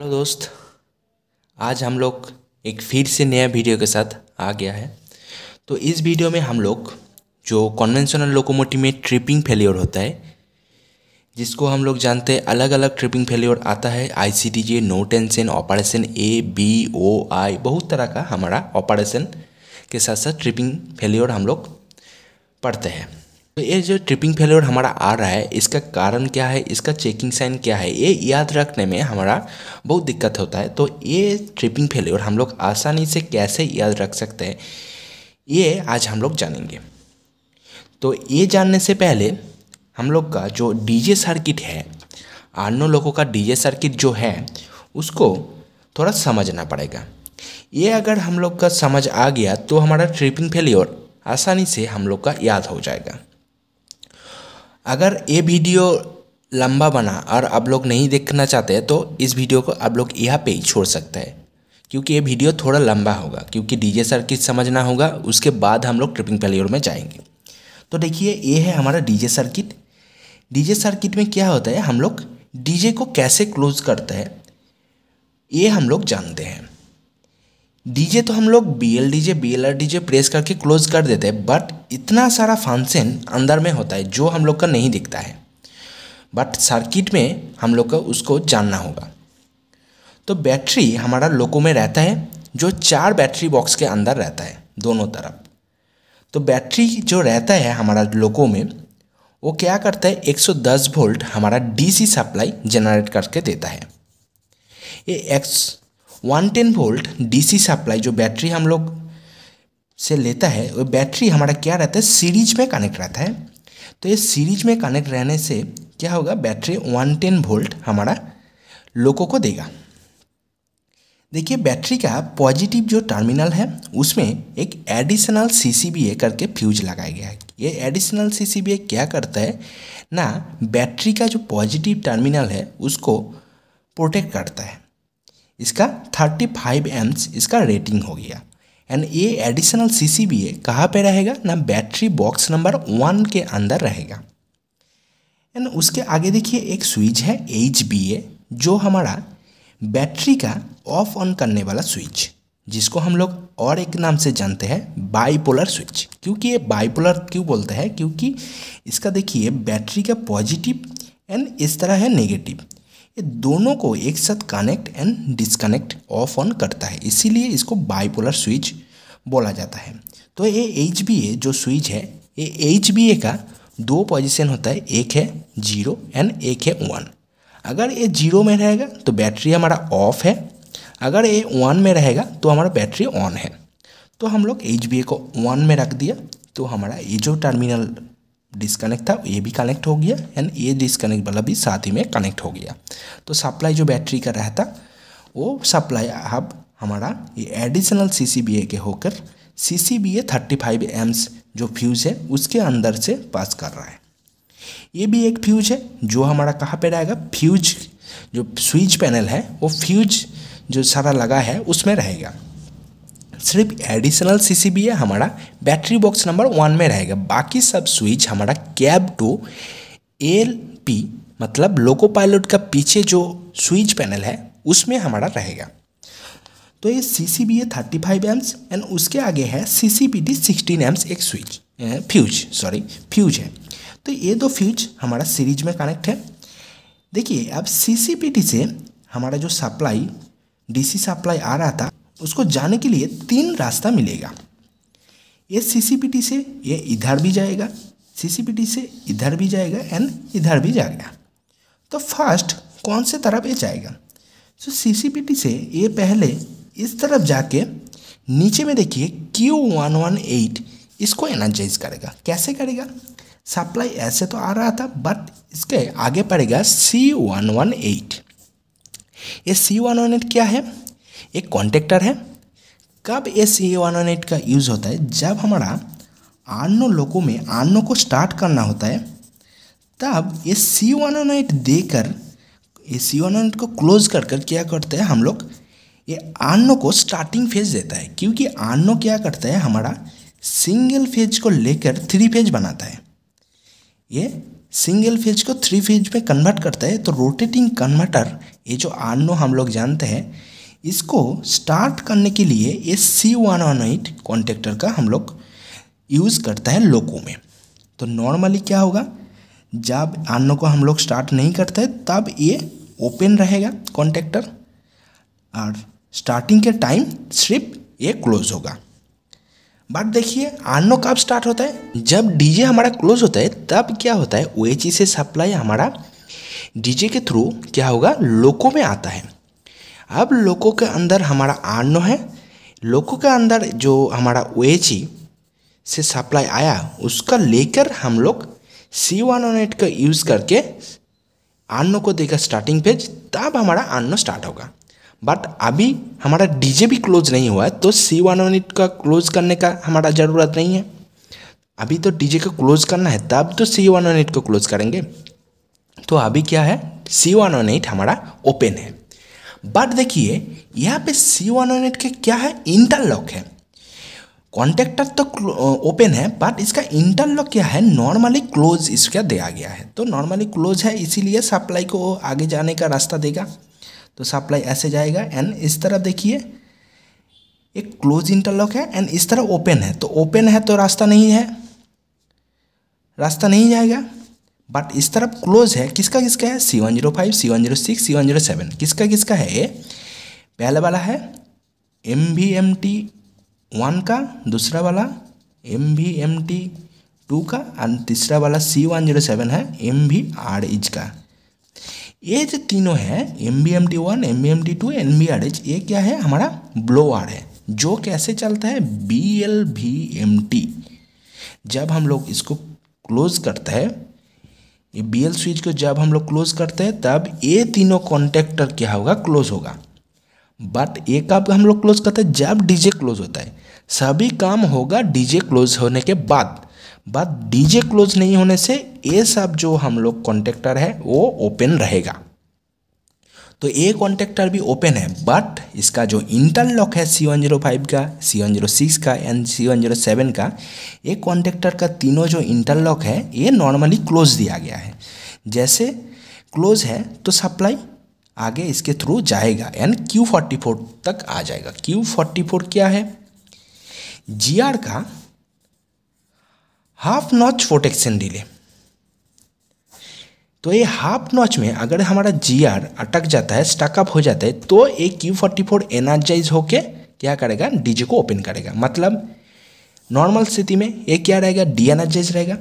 Hello दोस्त, आज हम लोग एक फिर से नया वीडियो के साथ आ गया है। तो इस वीडियो में हम लोग जो कन्वेंशनल लोकोमोटिव में ट्रिपिंग फेलियर होता है, जिसको हम लोग जानते हैं अलग अलग ट्रिपिंग फेलियर आता है। ICDJ, no tension, operation A, B, O, I, बहुत तरह का हमारा ऑपरेशन के साथ साथ ट्रिपिंग फेलियर हम लोग पढ़ते हैं। तो ये जो ट्रिपिंग फेलियर हमारा आ रहा है, इसका कारण क्या है, इसका चेकिंग साइन क्या है, ये याद रखने में हमारा बहुत दिक्कत होता है। तो ये ट्रिपिंग फेलियर हम लोग आसानी से कैसे याद रख सकते हैं, ये आज हम लोग जानेंगे। तो ये जानने से पहले हम लोग का जो डीजे सर्किट है, 8-9 लोगों का डीजे सर्किट जो है, उसको थोड़ा समझना पड़ेगा। ये अगर हम लोग का समझ आ गया तो हमारा ट्रिपिंग फेलियर आसानी से हम लोग का याद हो जाएगा। अगर ये वीडियो लंबा बना और आप लोग नहीं देखना चाहते तो इस वीडियो को आप लोग यहाँ पे ही छोड़ सकते हैं, क्योंकि ये वीडियो थोड़ा लंबा होगा, क्योंकि डीजे सर्किट समझना होगा, उसके बाद हम लोग ट्रिपिंग फेलियर में जाएंगे। तो देखिए, ये है हमारा डीजे सर्किट। डीजे सर्किट में क्या होता है, हम लोग डीजे को कैसे क्लोज करते हैं ये हम लोग जानते हैं। डीजे तो हम लोग BLDJ, BLRDJ प्रेस करके क्लोज कर देते हैं, बट इतना सारा फंक्शन अंदर में होता है जो हम लोग का नहीं दिखता है, बट सर्किट में हम लोग का उसको जानना होगा। तो बैटरी हमारा लोको में रहता है, जो 4 बैटरी बॉक्स के अंदर रहता है दोनों तरफ। तो बैटरी जो रहता है हमारा लोको में, वो क्या करता है, 110 वोल्ट हमारा DC सप्लाई जनरेट करके देता है। ये 110 वोल्ट DC सप्लाई जो बैटरी हम लोग से लेता है, वो बैटरी हमारा क्या रहता है, सीरीज में कनेक्ट रहता है। तो ये सीरीज में कनेक्ट रहने से क्या होगा, बैटरी 110 वोल्ट हमारा लोको को देगा। देखिए, बैटरी का पॉजिटिव जो टर्मिनल है उसमें एक एडिशनल CCBA करके फ्यूज लगाया गया है। ये एडिशनल CCBA क्या करता है ना, बैटरी का जो पॉजिटिव टर्मिनल है उसको प्रोटेक्ट करता है। इसका 35 एम्स इसका रेटिंग हो गया। एंड ये एडिशनल CCBA कहाँ पे रहेगा ना, बैटरी बॉक्स नंबर 1 के अंदर रहेगा। एंड उसके आगे देखिए एक स्विच है HBA, जो हमारा बैटरी का ऑफ ऑन करने वाला स्विच, जिसको हम लोग और एक नाम से जानते हैं बाईपोलर स्विच। क्योंकि ये बाईपोलर क्यों बोलते हैं, क्योंकि इसका देखिए बैटरी का पॉजिटिव एंड इस तरह है नेगेटिव, दोनों को एक साथ connect and disconnect off on करता है, इसीलिए इसको बाइपोलर स्विच बोला जाता है। तो ये HBA जो स्विच है, ये HBA का 2 पोजीशन होता है, एक है 0 एंड एक है 1। अगर ये 0 में रहेगा तो बैटरी हमारा ऑफ है, अगर ये 1 में रहेगा तो हमारा बैटरी ऑन है। तो हम लोग HBA को 1 में रख दिया, तो हमारा ये जो टर्मिनल डिस्कनेक्ट था ये भी कनेक्ट हो गया, एंड ये डिस्कनेक्ट वाला भी साथ ही में कनेक्ट हो गया। तो सप्लाई जो बैटरी का रहता वो सप्लाई हब हमारा ये एडिशनल CCBA के होकर CCBA 35 एम्स जो फ्यूज है उसके अंदर से पास कर रहा है। ये भी एक फ्यूज है जो हमारा कहाँ पे रहेगा, फ्यूज जो स्विच पैनल है वो फ्यूज जो सारा लगा है उसमें रहेगा। सिर्फ एडिशनल CCBA हमारा बैटरी बॉक्स नंबर 1 में रहेगा, बाकी सब स्विच हमारा cab to LP मतलब लोको पायलट का पीछे जो स्विच पैनल है उसमें हमारा रहेगा। तो ये CCBA 35 एम्स एंड उसके आगे है CCBD 16 एम्स एक स्विच फ्यूज है। तो ये 2 फ्यूज हमारा सीरीज में कनेक्ट है। देखिए, अब CCBD से हमारा जो सप्लाई DC सप्लाई आ रहा था उसको जाने के लिए 3 रास्ता मिलेगा। ये CCBD से ये इधर भी जाएगा, CCBD से इधर भी जाएगा एंड इधर भी जाएगा। तो फर्स्ट कौन से तरफ ये जाएगा, तो CCBD से ये पहले इस तरफ जाके नीचे में देखिए Q118 इसको एनर्जाइज करेगा। कैसे करेगा, सप्लाई ऐसे तो आ रहा था बट इसके आगे पड़ेगा C118। ये C118 क्या है, एक कॉन्टेक्टर है। कब ये C118 का यूज़ होता है, जब हमारा 8-9 लोको में 8-9 को स्टार्ट करना होता है, तब ये C118 देकर ये C118 को क्लोज कर कर क्या करते हैं हम लोग, ये 8-9 को स्टार्टिंग फेज देता है। क्योंकि 8-9 क्या करता है, हमारा सिंगल फेज को लेकर 3 फेज बनाता है। ये सिंगल फेज को थ्री फेज में कन्वर्ट करता है। तो रोटेटिंग कन्वर्टर ये जो आरनो हम लोग जानते हैं, इसको स्टार्ट करने के लिए ये C118 कॉन्टेक्टर का हम लोग यूज़ करता है लोको में। तो नॉर्मली क्या होगा, जब आरनो को हम लोग स्टार्ट नहीं करते तब ये ओपन रहेगा कॉन्टेक्टर, और स्टार्टिंग के टाइम सिर्फ ये क्लोज होगा। बट देखिए आरनो कब स्टार्ट होता है, जब डीजे हमारा क्लोज होता है तब क्या होता है, ओएचई से सप्लाई हमारा डीजे के थ्रू क्या होगा, लोको में आता है। अब लोको के अंदर हमारा आरनो है, लोको के अंदर जो हमारा ओएचई से सप्लाई आया उसका लेकर हम लोग C118 का यूज़ करके आरनो को देगा स्टार्टिंग पेज, तब हमारा आरनो स्टार्ट होगा। बट अभी हमारा डीजे भी क्लोज नहीं हुआ है, तो C118 का क्लोज करने का हमारा ज़रूरत नहीं है। अभी तो डीजे को क्लोज करना है, तब तो C118 को क्लोज करेंगे। तो अभी क्या है, C118 हमारा ओपन है। बट देखिए यहाँ पे C118 के क्या है, इंटरलॉक है। कॉन्टेक्टर तो ओपन है, बट इसका इंटरलॉक क्या है, नॉर्मली क्लोज इसका दिया गया है। तो नॉर्मली क्लोज है, इसीलिए सप्लाई को आगे जाने का रास्ता देगा। तो सप्लाई ऐसे जाएगा एंड इस तरह देखिए एक क्लोज इंटरलॉक है एंड इस तरह ओपन है। तो ओपन है तो रास्ता नहीं है, रास्ता नहीं जाएगा। बट इस तरफ क्लोज है, किसका किसका है, C105, C106, C107, किसका किसका है। ये पहला वाला है MVMT1 का, दूसरा वाला MVMT2 का, और तीसरा वाला C107 है MVRH का। ये जो तीनों है MVMT1, MVMT2, MVRH, ये क्या है हमारा ब्लोअर है, जो कैसे चलता है BLVMT। जब हम लोग इसको क्लोज करते हैं, ये BL स्विच को जब हम लोग क्लोज करते हैं तब ये तीनों कॉन्टेक्टर क्या होगा, क्लोज होगा। बट ये कब हम लोग क्लोज करते हैं, जब डीजे क्लोज होता है। सभी काम होगा डीजे क्लोज होने के बाद, बट डीजे क्लोज नहीं होने से ये सब जो हम लोग कॉन्टेक्टर है वो ओपन रहेगा। तो ये कॉन्टेक्टर भी ओपन है, बट इसका जो इंटरलॉक है C105 का, C106 का एंड C107 का, ये कॉन्टेक्टर का तीनों जो इंटरलॉक है ये नॉर्मली क्लोज दिया गया है। जैसे क्लोज है तो सप्लाई आगे इसके थ्रू जाएगा एंड Q44 तक आ जाएगा। Q44 क्या है, GR का हाफ नॉच प्रोटेक्शन डिले। तो ये हाफ नॉच में अगर हमारा GR अटक जाता है, स्टकअप हो जाता है, तो ये Q44 एनर्जाइज होके क्या करेगा, डीजे को ओपन करेगा। मतलब नॉर्मल स्थिति में ये क्या रहेगा, डी एनर्जाइज रहेगा।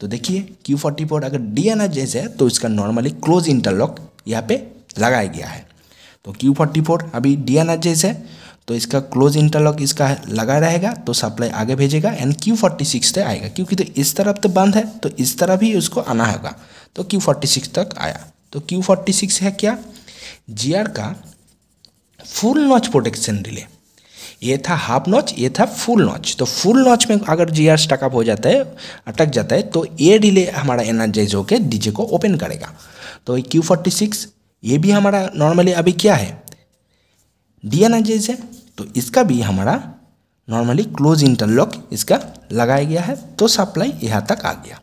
तो देखिए Q44 अगर डी एनर्जाइज है तो इसका नॉर्मली क्लोज इंटरलॉक यहाँ पे लगाया गया है। तो Q44 अभी डी एनर्जाइज है, तो इसका क्लोज इंटरलॉक इसका लगा रहेगा। तो सप्लाई आगे भेजेगा एंड Q46 तक आएगा, क्योंकि तो इस तरफ तो बंद है, तो इस तरफ भी उसको आना होगा। तो Q46 तक आया। तो Q46 है क्या, GR का फुल नॉच प्रोटेक्शन रिले। ये था हाफ नॉच, ये था फुल नॉच। तो फुल नॉच में अगर GR स्टकअप हो जाता है, अटक जाता है, तो ये रिले हमारा एनर्जाइज होकर डीजे को ओपन करेगा। तो Q46 ये भी हमारा नॉर्मली अभी क्या है, डी एनर्जाइज है, तो इसका भी हमारा नॉर्मली क्लोज इंटरलॉक इसका लगाया गया है। तो सप्लाई यहाँ तक आ गया।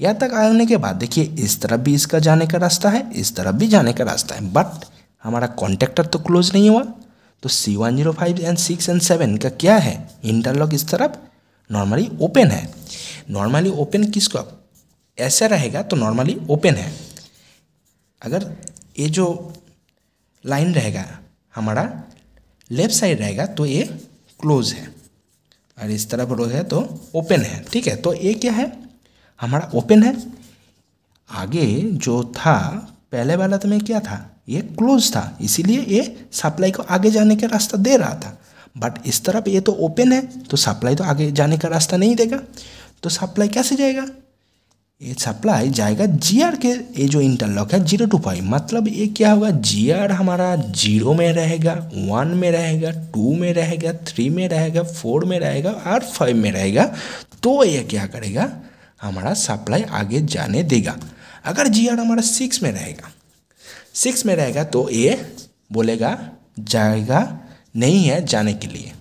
यहाँ तक आने के बाद देखिए इस तरफ भी इसका जाने का रास्ता है, इस तरफ भी जाने का रास्ता है, बट हमारा कॉन्टेक्टर तो क्लोज नहीं हुआ। तो C105 एंड 6 एंड 7 का क्या है, इंटरलॉक इस तरफ नॉर्मली ओपन है। नॉर्मली ओपन किसको ऐसा रहेगा, तो नॉर्मली ओपन है। अगर ये जो लाइन रहेगा हमारा लेफ़्ट साइड रहेगा तो ये क्लोज है, और इस तरफ रो है तो ओपन है, ठीक है। तो ये क्या है, हमारा ओपन है। आगे जो था पहले वाला तो में क्या था, ये क्लोज था, इसीलिए ये सप्लाई को आगे जाने का रास्ता दे रहा था। बट इस तरफ ये तो ओपन है, तो सप्लाई तो आगे जाने का रास्ता नहीं देगा। तो सप्लाई कैसे जाएगा, ये सप्लाई जाएगा GR के, ये जो इंटरलॉक है 025, मतलब ये क्या होगा, GR हमारा 0 में रहेगा, 1 में रहेगा, 2 में रहेगा, 3 में रहेगा, 4 में रहेगा और 5 में रहेगा। तो ये क्या करेगा, हमारा सप्लाई आगे जाने देगा। अगर GR हमारा 6 में रहेगा, 6 में रहेगा, तो ये बोलेगा जाएगा नहीं है जाने के लिए।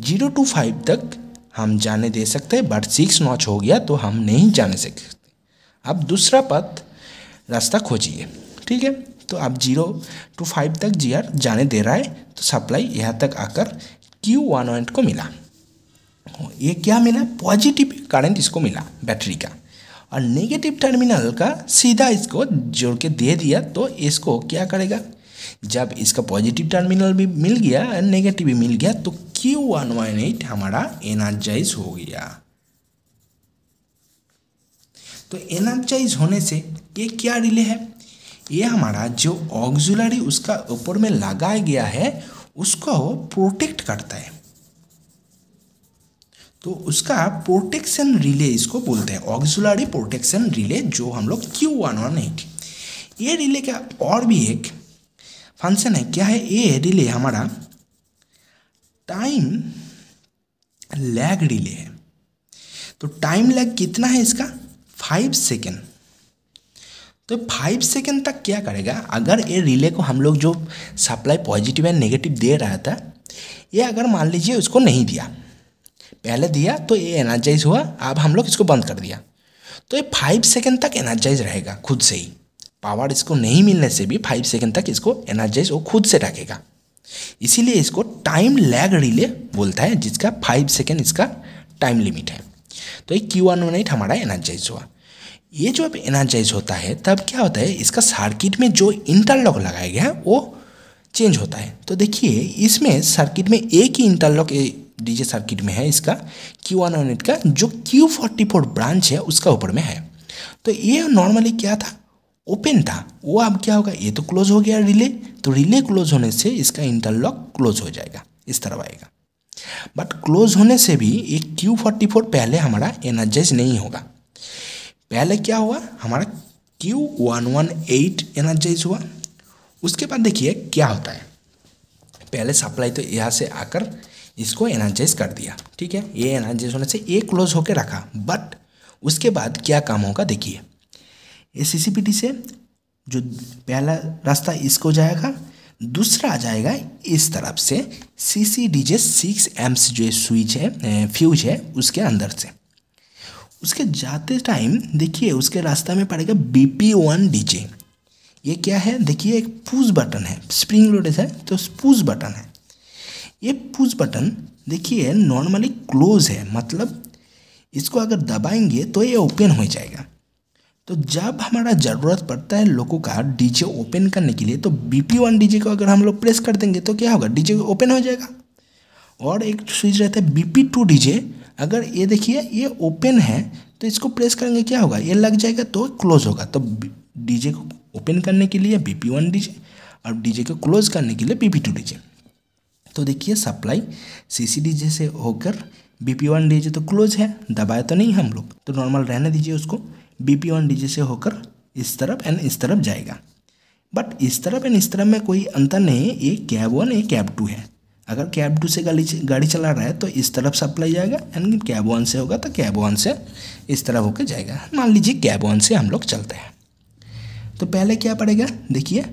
025 तक हम जाने दे सकते हैं, बट 6 नॉच हो गया तो हम नहीं जाने सकते। अब दूसरा पथ रास्ता खोजिए। ठीक है, तो आप 0 to 5 तक GR जाने दे रहा है, तो सप्लाई यहाँ तक आकर Q11 को मिला। ये क्या मिला? पॉजिटिव करंट इसको मिला बैटरी का, और नेगेटिव टर्मिनल का सीधा इसको जोड़ के दे दिया। तो इसको क्या करेगा, जब इसका पॉजिटिव टर्मिनल भी मिल गया और नेगेटिव भी मिल गया, तो Q118 हमारा एनर्जाइज हो गया। तो एनर्जाइज होने से ये क्या रिले है, ये हमारा जो ऑक्सिलरी उसका ऊपर में लगाया गया है उसको प्रोटेक्ट करता है। तो उसका प्रोटेक्शन रिले इसको बोलते हैं ऑक्सिलरी प्रोटेक्शन रिले, जो हम लोग Q118। ये रिले का और भी एक फंक्शन है, क्या है, ये रिले हमारा टाइम लैग रिले है। तो टाइम लैग कितना है इसका, 5 सेकेंड। तो 5 सेकेंड तक क्या करेगा, अगर ये रिले को हम लोग जो सप्लाई पॉजिटिव एंड नेगेटिव दे रहा था, ये अगर मान लीजिए उसको नहीं दिया, पहले दिया तो ये एनर्जाइज हुआ, अब हम लोग इसको बंद कर दिया, तो ये 5 सेकेंड तक एनर्जाइज रहेगा खुद से ही। पावर इसको नहीं मिलने से भी 5 सेकेंड तक इसको एनर्जाइज वो खुद से रखेगा, इसीलिए इसको टाइम लैग रिले बोलता है, जिसका 5 सेकेंड इसका टाइम लिमिट है। तो ये Q118 हमारा एनर्जाइज हुआ। ये जो अब एनर्जाइज होता है तब क्या होता है, इसका सर्किट में जो इंटरलॉक लगाया गया है वो चेंज होता है। तो देखिए इसमें सर्किट में एक ही इंटरलॉक डीजे सर्किट में है, इसका Q118 का जो Q44 ब्रांच है उसका ऊपर में है। तो ये नॉर्मली क्या था, ओपन था, वो अब क्या होगा, ये तो क्लोज हो गया रिले, तो रिले क्लोज होने से इसका इंटरलॉक क्लोज हो जाएगा, इस तरफ आएगा। बट क्लोज होने से भी ये Q44 पहले हमारा एनर्जाइज नहीं होगा। पहले क्या हुआ, हमारा Q118 एनर्जाइज हुआ। उसके बाद देखिए क्या होता है, पहले सप्लाई तो यहाँ से आकर इसको एनर्जाइज कर दिया। ठीक है, ये एनर्जाइज होने से ये क्लोज होके रखा, बट उसके बाद क्या काम होगा देखिए, ये CCPT से जो पहला रास्ता इसको जाएगा, दूसरा आ जाएगा इस तरफ से CCDJ 6 amps जो स्विच है, फ्यूज है, उसके अंदर से। उसके जाते टाइम देखिए उसके रास्ता में पड़ेगा BP1 DJ। ये क्या है देखिए, एक पुश बटन है, स्प्रिंग लोडेड है, तो पुश बटन है। ये पुश बटन देखिए नॉर्मली क्लोज है, मतलब इसको अगर दबाएंगे तो ये ओपन हो जाएगा। तो जब हमारा ज़रूरत पड़ता है लोगों का डीजे ओपन करने के लिए, तो BP1 DJ को अगर हम लोग प्रेस कर देंगे तो क्या होगा, डीजे ओपन हो जाएगा। और एक स्विच रहता है BP2 DJ, अगर ये देखिए ये ओपन है तो इसको प्रेस करेंगे क्या होगा, ये लग जाएगा तो क्लोज होगा। तो डीजे को ओपन करने के लिए BP1 DJ और डीजे को क्लोज करने के लिए BP2 DJ। तो देखिए सप्लाई CCDJ से होकर BP1 DJ तो क्लोज है, दबाया तो नहीं हम लोग, तो नॉर्मल रहने दीजिए उसको। BP1 DJ से होकर इस तरफ एंड इस तरफ जाएगा, बट इस तरफ एंड इस तरफ में कोई अंतर नहीं है, ये कैब 1 ये कैब 2 है। अगर कैब 2 से गाड़ी चला रहा है तो इस तरफ सप्लाई जाएगा, एंड कैब 1 से होगा तो कैब 1 से इस तरफ होकर जाएगा। मान लीजिए कैब 1 से हम लोग चलते हैं, तो पहले क्या पड़ेगा देखिए,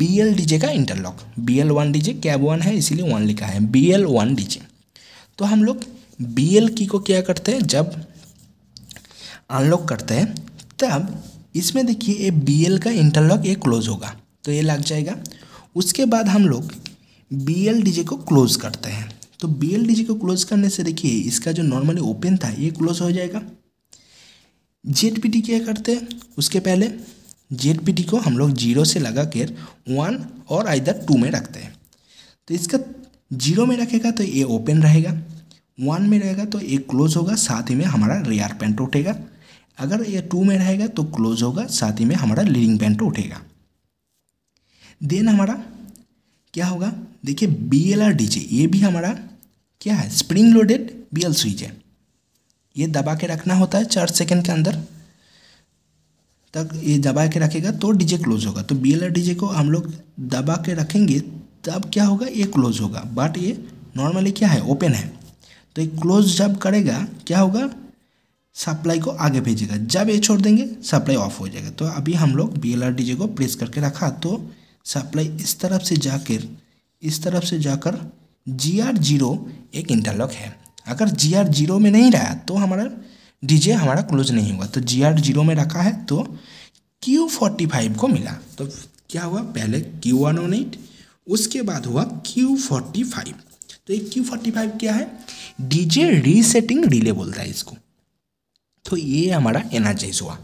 BL DJ का इंटरलॉक। BL1 DJ कैब 1 है, इसीलिए 1 लिखा है, BL1 DJ। तो हम लोग BL की को क्या करते हैं, जब अनलॉक करते हैं तब इसमें देखिए ये BL का इंटरलॉक ये क्लोज होगा, तो ये लग जाएगा। उसके बाद हम लोग BL DJ को क्लोज करते हैं, तो BL DJ को क्लोज करने से देखिए इसका जो नॉर्मली ओपन था ये क्लोज हो जाएगा। ZPT क्या करते हैं, उसके पहले ZPT को हम लोग 0 से लगा कर 1 और 2 में रखते हैं। तो इसका 0 में रखेगा तो ये ओपन रहेगा, 1 में रहेगा तो ये क्लोज होगा, साथ ही में हमारा रियर पैंट उठेगा। अगर ये 2 में रहेगा तो क्लोज होगा, साथ ही में हमारा लीडिंग पैंट उठेगा। देन हमारा क्या होगा देखिए, BL और DJ ये भी हमारा क्या है, स्प्रिंग लोडेड BL स्विच है। ये दबा के रखना होता है 4 सेकेंड के अंदर तक, ये दबा के रखेगा तो डीजे क्लोज होगा। तो BL और DJ को हम लोग दबा के रखेंगे तब क्या होगा, ये क्लोज होगा, बट ये नॉर्मली क्या है, ओपन है। तो ये क्लोज जब करेगा क्या होगा, सप्लाई को आगे भेजेगा, जब ये छोड़ देंगे सप्लाई ऑफ हो जाएगा। तो अभी हम लोग BL और DJ को प्रेस करके रखा, तो सप्लाई इस तरफ से जाकर GR 0 एक इंटरलॉक है। अगर GR 0 में नहीं रहा तो हमारा डीजे हमारा क्लोज नहीं हुआ, तो जीआर 0 में रखा है तो Q45 को मिला। तो क्या हुआ, पहले Q118 उसके बाद हुआ Q45। तो ये Q45 क्या है, डीजे रीसेटिंग रिले बोलता है इसको। तो ये हमारा एनर्जाइज हुआ,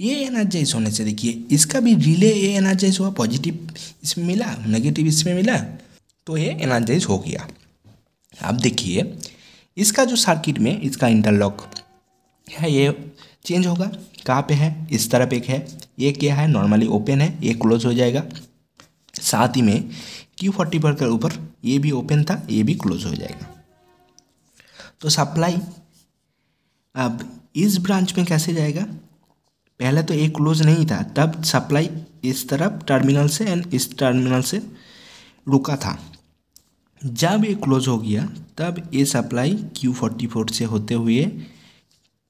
ये एनर्जाइज होने से देखिए इसका भी रिले ये एनर्जाइज हुआ, पॉजिटिव इसमें मिला नेगेटिव इसमें मिला तो ये एनर्जाइज हो गया। अब देखिए इसका जो सर्किट में इसका इंटरलॉक है ये चेंज होगा, कहाँ पे है, इस तरफ एक है, ये क्या है नॉर्मली ओपन है ये क्लोज हो जाएगा, साथ ही में Q45 के ऊपर ये भी ओपन था ये भी क्लोज हो जाएगा। तो सप्लाई अब इस ब्रांच में कैसे जाएगा, पहले तो ये क्लोज नहीं था तब सप्लाई इस तरफ टर्मिनल से एंड इस टर्मिनल से रुका था, जब ये क्लोज हो गया तब ये सप्लाई Q44 से होते हुए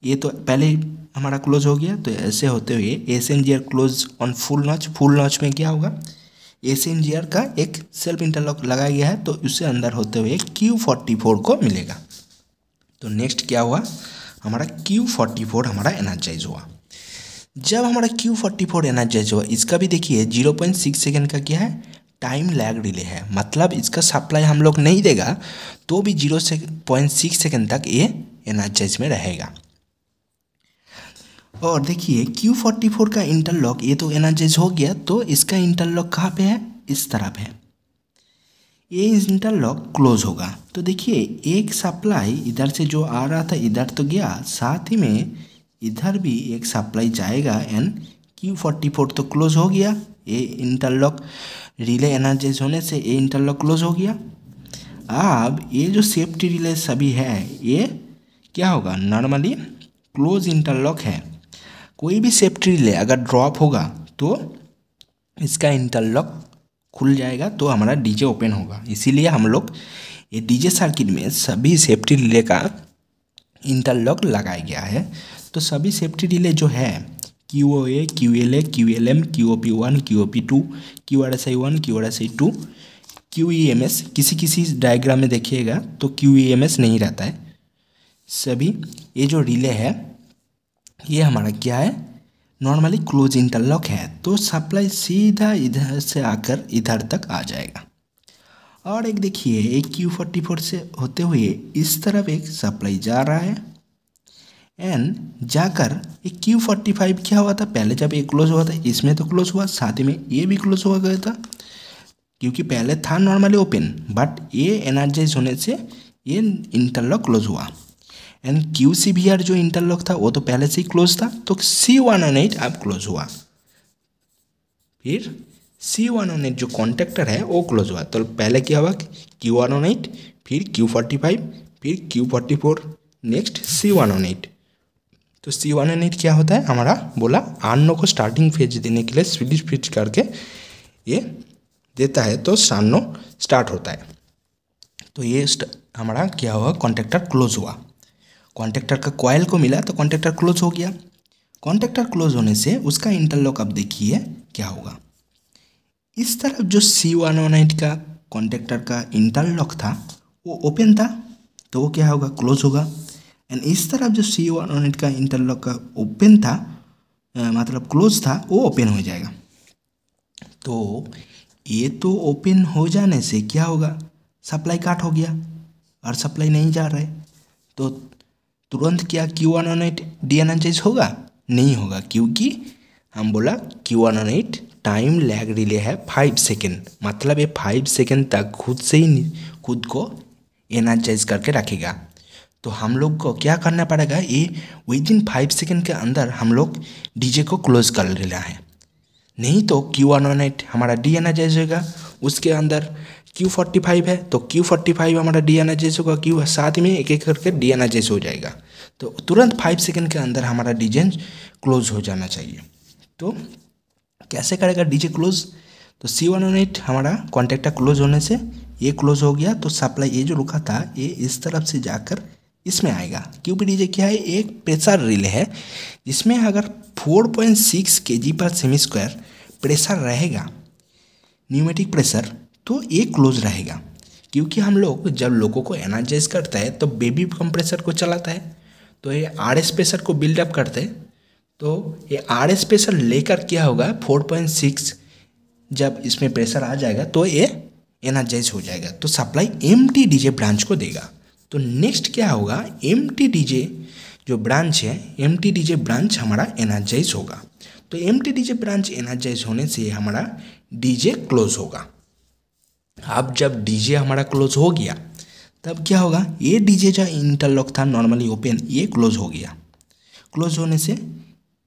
ये तो पहले हमारा क्लोज हो गया, तो ऐसे होते हुए SNGR close on full notch. Full notch में क्या होगा, एसएनजीआर का एक सेल्फ इंटरलॉक लगाया गया है तो उससे अंदर होते हुए Q44 को मिलेगा। तो नेक्स्ट क्या हुआ, हमारा Q44 हमारा एनर्जाइज हुआ। जब हमारा Q44 एनर्जाइज हुआ इसका भी देखिए 0.6 सेकेंड का क्या है टाइम लैग रिले है, मतलब इसका सप्लाई हम लोग नहीं देगा तो भी 0.6 सेकेंड तक ये एनर्जाइज में रहेगा। और देखिए Q44 का इंटरलॉक ये तो एनर्जाइज हो गया, तो इसका इंटरलॉक कहाँ पे है, इस तरफ है, ये इंटरलॉक क्लोज होगा। तो देखिए एक सप्लाई इधर से जो आ रहा था इधर तो गया, साथ ही में इधर भी एक सप्लाई जाएगा एंड Q44 तो क्लोज हो गया, ये इंटरलॉक रिले एनर्जाइज होने से ये इंटरलॉक क्लोज हो गया। अब ये जो सेफ्टी रिले सभी है ये क्या होगा, नॉर्मली क्लोज इंटरलॉक है, कोई भी सेफ्टी रिले अगर ड्रॉप होगा तो इसका इंटरलॉक खुल जाएगा तो हमारा डीजे ओपन होगा। इसीलिए हम लोग ये डीजे सर्किट में सभी सेफ्टी रिले का इंटरलॉक लगाया गया है। तो सभी सेफ्टी रिले जो है QOA, QLA, QLM, QOP1, QOP2, QRSI1, QRSI2, QEMS, किसी डायग्राम में देखिएगा तो QEMS नहीं रहता है, सभी ये जो रिले है ये हमारा क्या है नॉर्मली क्लोज इंटरलॉक है, तो सप्लाई सीधा इधर से आकर इधर तक आ जाएगा। और एक देखिए एक Q44 से होते हुए इस तरफ एक सप्लाई जा रहा है एंड जाकर एक Q45 क्या हुआ था, पहले जब ये क्लोज हुआ था इसमें तो क्लोज हुआ, साथ ही में ये भी क्लोज हुआ गया था क्योंकि पहले था नॉर्मली ओपन बट ये एनर्जाइज होने से ये इंटरलॉक क्लोज हुआ। एंड QCBR जो इंटरलॉक था वो तो पहले से ही क्लोज था तो C118 अब क्लोज हुआ, फिर C118 जो कॉन्टेक्टर है वो क्लोज हुआ। तो पहले क्या हुआ Q118 फिर Q45 फिर Q44 नेक्स्ट C118। तो C118 क्या होता है, हमारा बोला आरनो को स्टार्टिंग फेज देने के लिए स्विच फिट करके ये देता है तो सानो स्टार्ट होता है। तो ये हमारा क्या हुआ कॉन्टेक्टर क्लोज हुआ, कॉन्टेक्टर का कॉयल को मिला तो कॉन्टेक्टर क्लोज हो गया। कॉन्टेक्टर क्लोज होने से उसका इंटरलॉक अब देखिए क्या होगा, इस तरफ जो C118 का कॉन्टेक्टर का इंटरलॉक था वो ओपन था तो वो क्या होगा क्लोज होगा, एंड इस तरफ जो C118 का इंटरलॉक का ओपन था मतलब क्लोज था वो ओपन हो जाएगा। तो ये तो ओपन हो जाने से क्या होगा, सप्लाई काट हो गया और सप्लाई नहीं जा रहा है तो तुरंत क्या Q118 डीएनर्जाइज होगा, नहीं होगा क्योंकि हम बोला Q118 टाइम लैग रिले है 5 सेकेंड, मतलब ये 5 सेकेंड तक खुद से ही खुद को एनर्जाइज करके रखेगा। तो हम लोग को क्या करना पड़ेगा, ये विदिन 5 सेकेंड के अंदर हम लोग डीजे को क्लोज कर लेना है, नहीं तो Q118 हमारा डीएनर्जाइज होगा, उसके अंदर Q45 है तो Q45 हमारा डीएनर्जाइज होगा, Q साथ में एक एक करके डीएनर्जाइज हो जाएगा। तो तुरंत 5 सेकेंड के अंदर हमारा डीजे क्लोज हो जाना चाहिए। तो कैसे करेगा डीजे क्लोज, तो C118 हमारा कॉन्टेक्टर क्लोज होने से ये क्लोज हो गया, तो सप्लाई ये जो रुका था ये इस तरफ से जाकर इसमें आएगा। QPDJ क्या है, एक प्रेशर रिले है जिसमें अगर 4.6 kg/सेमी² प्रेशर रहेगा न्यूमेटिक प्रेशर तो ये क्लोज रहेगा, क्योंकि हम लोग जब लोगों को एनर्जाइज करता है तो बेबी कंप्रेसर को चलाता है तो ये आरएस प्रेशर को बिल्डअप करते तो ये आरएस प्रेशर लेकर क्या होगा 4.6 जब इसमें प्रेशर आ जाएगा तो ये एनर्जाइज हो जाएगा तो सप्लाई एमटी डीजे ब्रांच को देगा। तो नेक्स्ट क्या होगा एमटी डीजे जो ब्रांच है एमटी डीजे ब्रांच हमारा एनर्जाइज होगा। तो एमटी डीजे ब्रांच एनर्जाइज होने से हमारा डीजे क्लोज होगा। अब जब डीजे हमारा क्लोज हो गया तब क्या होगा ये डीजे जो इंटरलॉक था नॉर्मली ओपन ये क्लोज हो गया। क्लोज होने से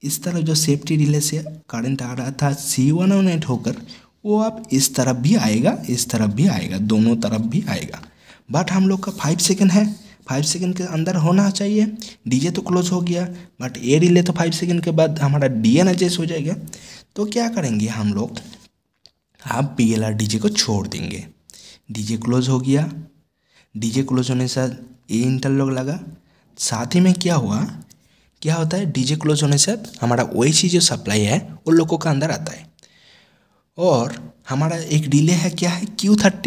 इस तरह जो सेफ्टी रिले से करंट आ रहा था C108 होकर वो आप इस तरफ भी आएगा इस तरफ भी आएगा दोनों तरफ भी आएगा। बट हम लोग का 5 सेकेंड है 5 सेकेंड के अंदर होना चाहिए। डीजे तो क्लोज हो गया बट ए रिले तो 5 सेकेंड के बाद हमारा डी एनर्जाइज हो जाएगा। तो क्या करेंगे हम लोग आप PLR डीजे को छोड़ देंगे। डीजे क्लोज हो गया। डीजे क्लोज होने के साथ ए इंटरलॉक लगा। साथ ही में क्या हुआ क्या होता है डीजे क्लोज होने से हमारा OIC जो सप्लाई है वो लोगों का अंदर आता है। और हमारा एक रिले है क्या है Q30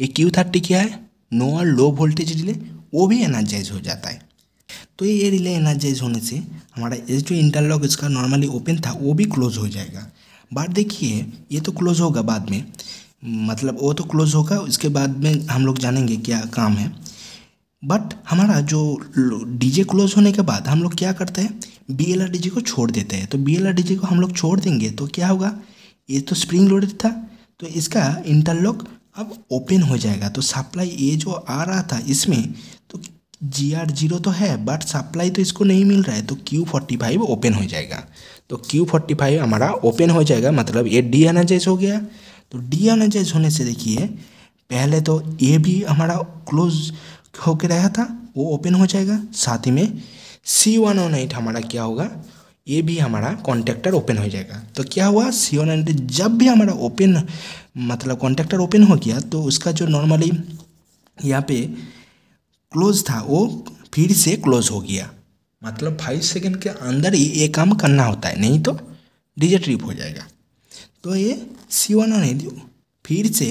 ये Q30 क्या है नो और लो वोल्टेज रिले वो भी एनर्जाइज हो जाता है। तो ये रिले एनर्जाइज होने से हमारा ये जो इंटरलॉक इसका नॉर्मली ओपन था वो भी क्लोज हो जाएगा। बात देखिए ये तो क्लोज होगा बाद में मतलब वो तो क्लोज होगा उसके बाद में हम लोग जानेंगे क्या काम है। बट हमारा जो डीजे क्लोज होने के बाद हम लोग क्या करते हैं BLR डीजे को छोड़ देते हैं। तो BLR डीजे को हम लोग छोड़ देंगे तो क्या होगा ये तो स्प्रिंग लोडेड था तो इसका इंटरलॉक अब ओपन हो जाएगा। तो सप्लाई ये जो आ रहा था इसमें तो GR0 तो है बट सप्लाई तो इसको नहीं मिल रहा है तो Q45 ओपन हो जाएगा। तो Q45 हमारा ओपन हो जाएगा मतलब ये डी एनर्जाइज हो गया। तो डी एनर्जाइज होने से देखिए पहले तो ये भी हमारा क्लोज होके रहा था वो ओपन हो जाएगा। साथ ही में C108 हमारा क्या होगा ये भी हमारा कॉन्टेक्टर ओपन हो जाएगा। तो क्या हुआ C108 जब भी हमारा ओपन मतलब कॉन्टेक्टर ओपन हो गया तो उसका जो नॉर्मली यहाँ पे क्लोज था वो फिर से क्लोज हो गया। मतलब 5 सेकेंड के अंदर ही ये काम करना होता है नहीं तो डीजे ट्रिप हो जाएगा। तो ये C108 फिर से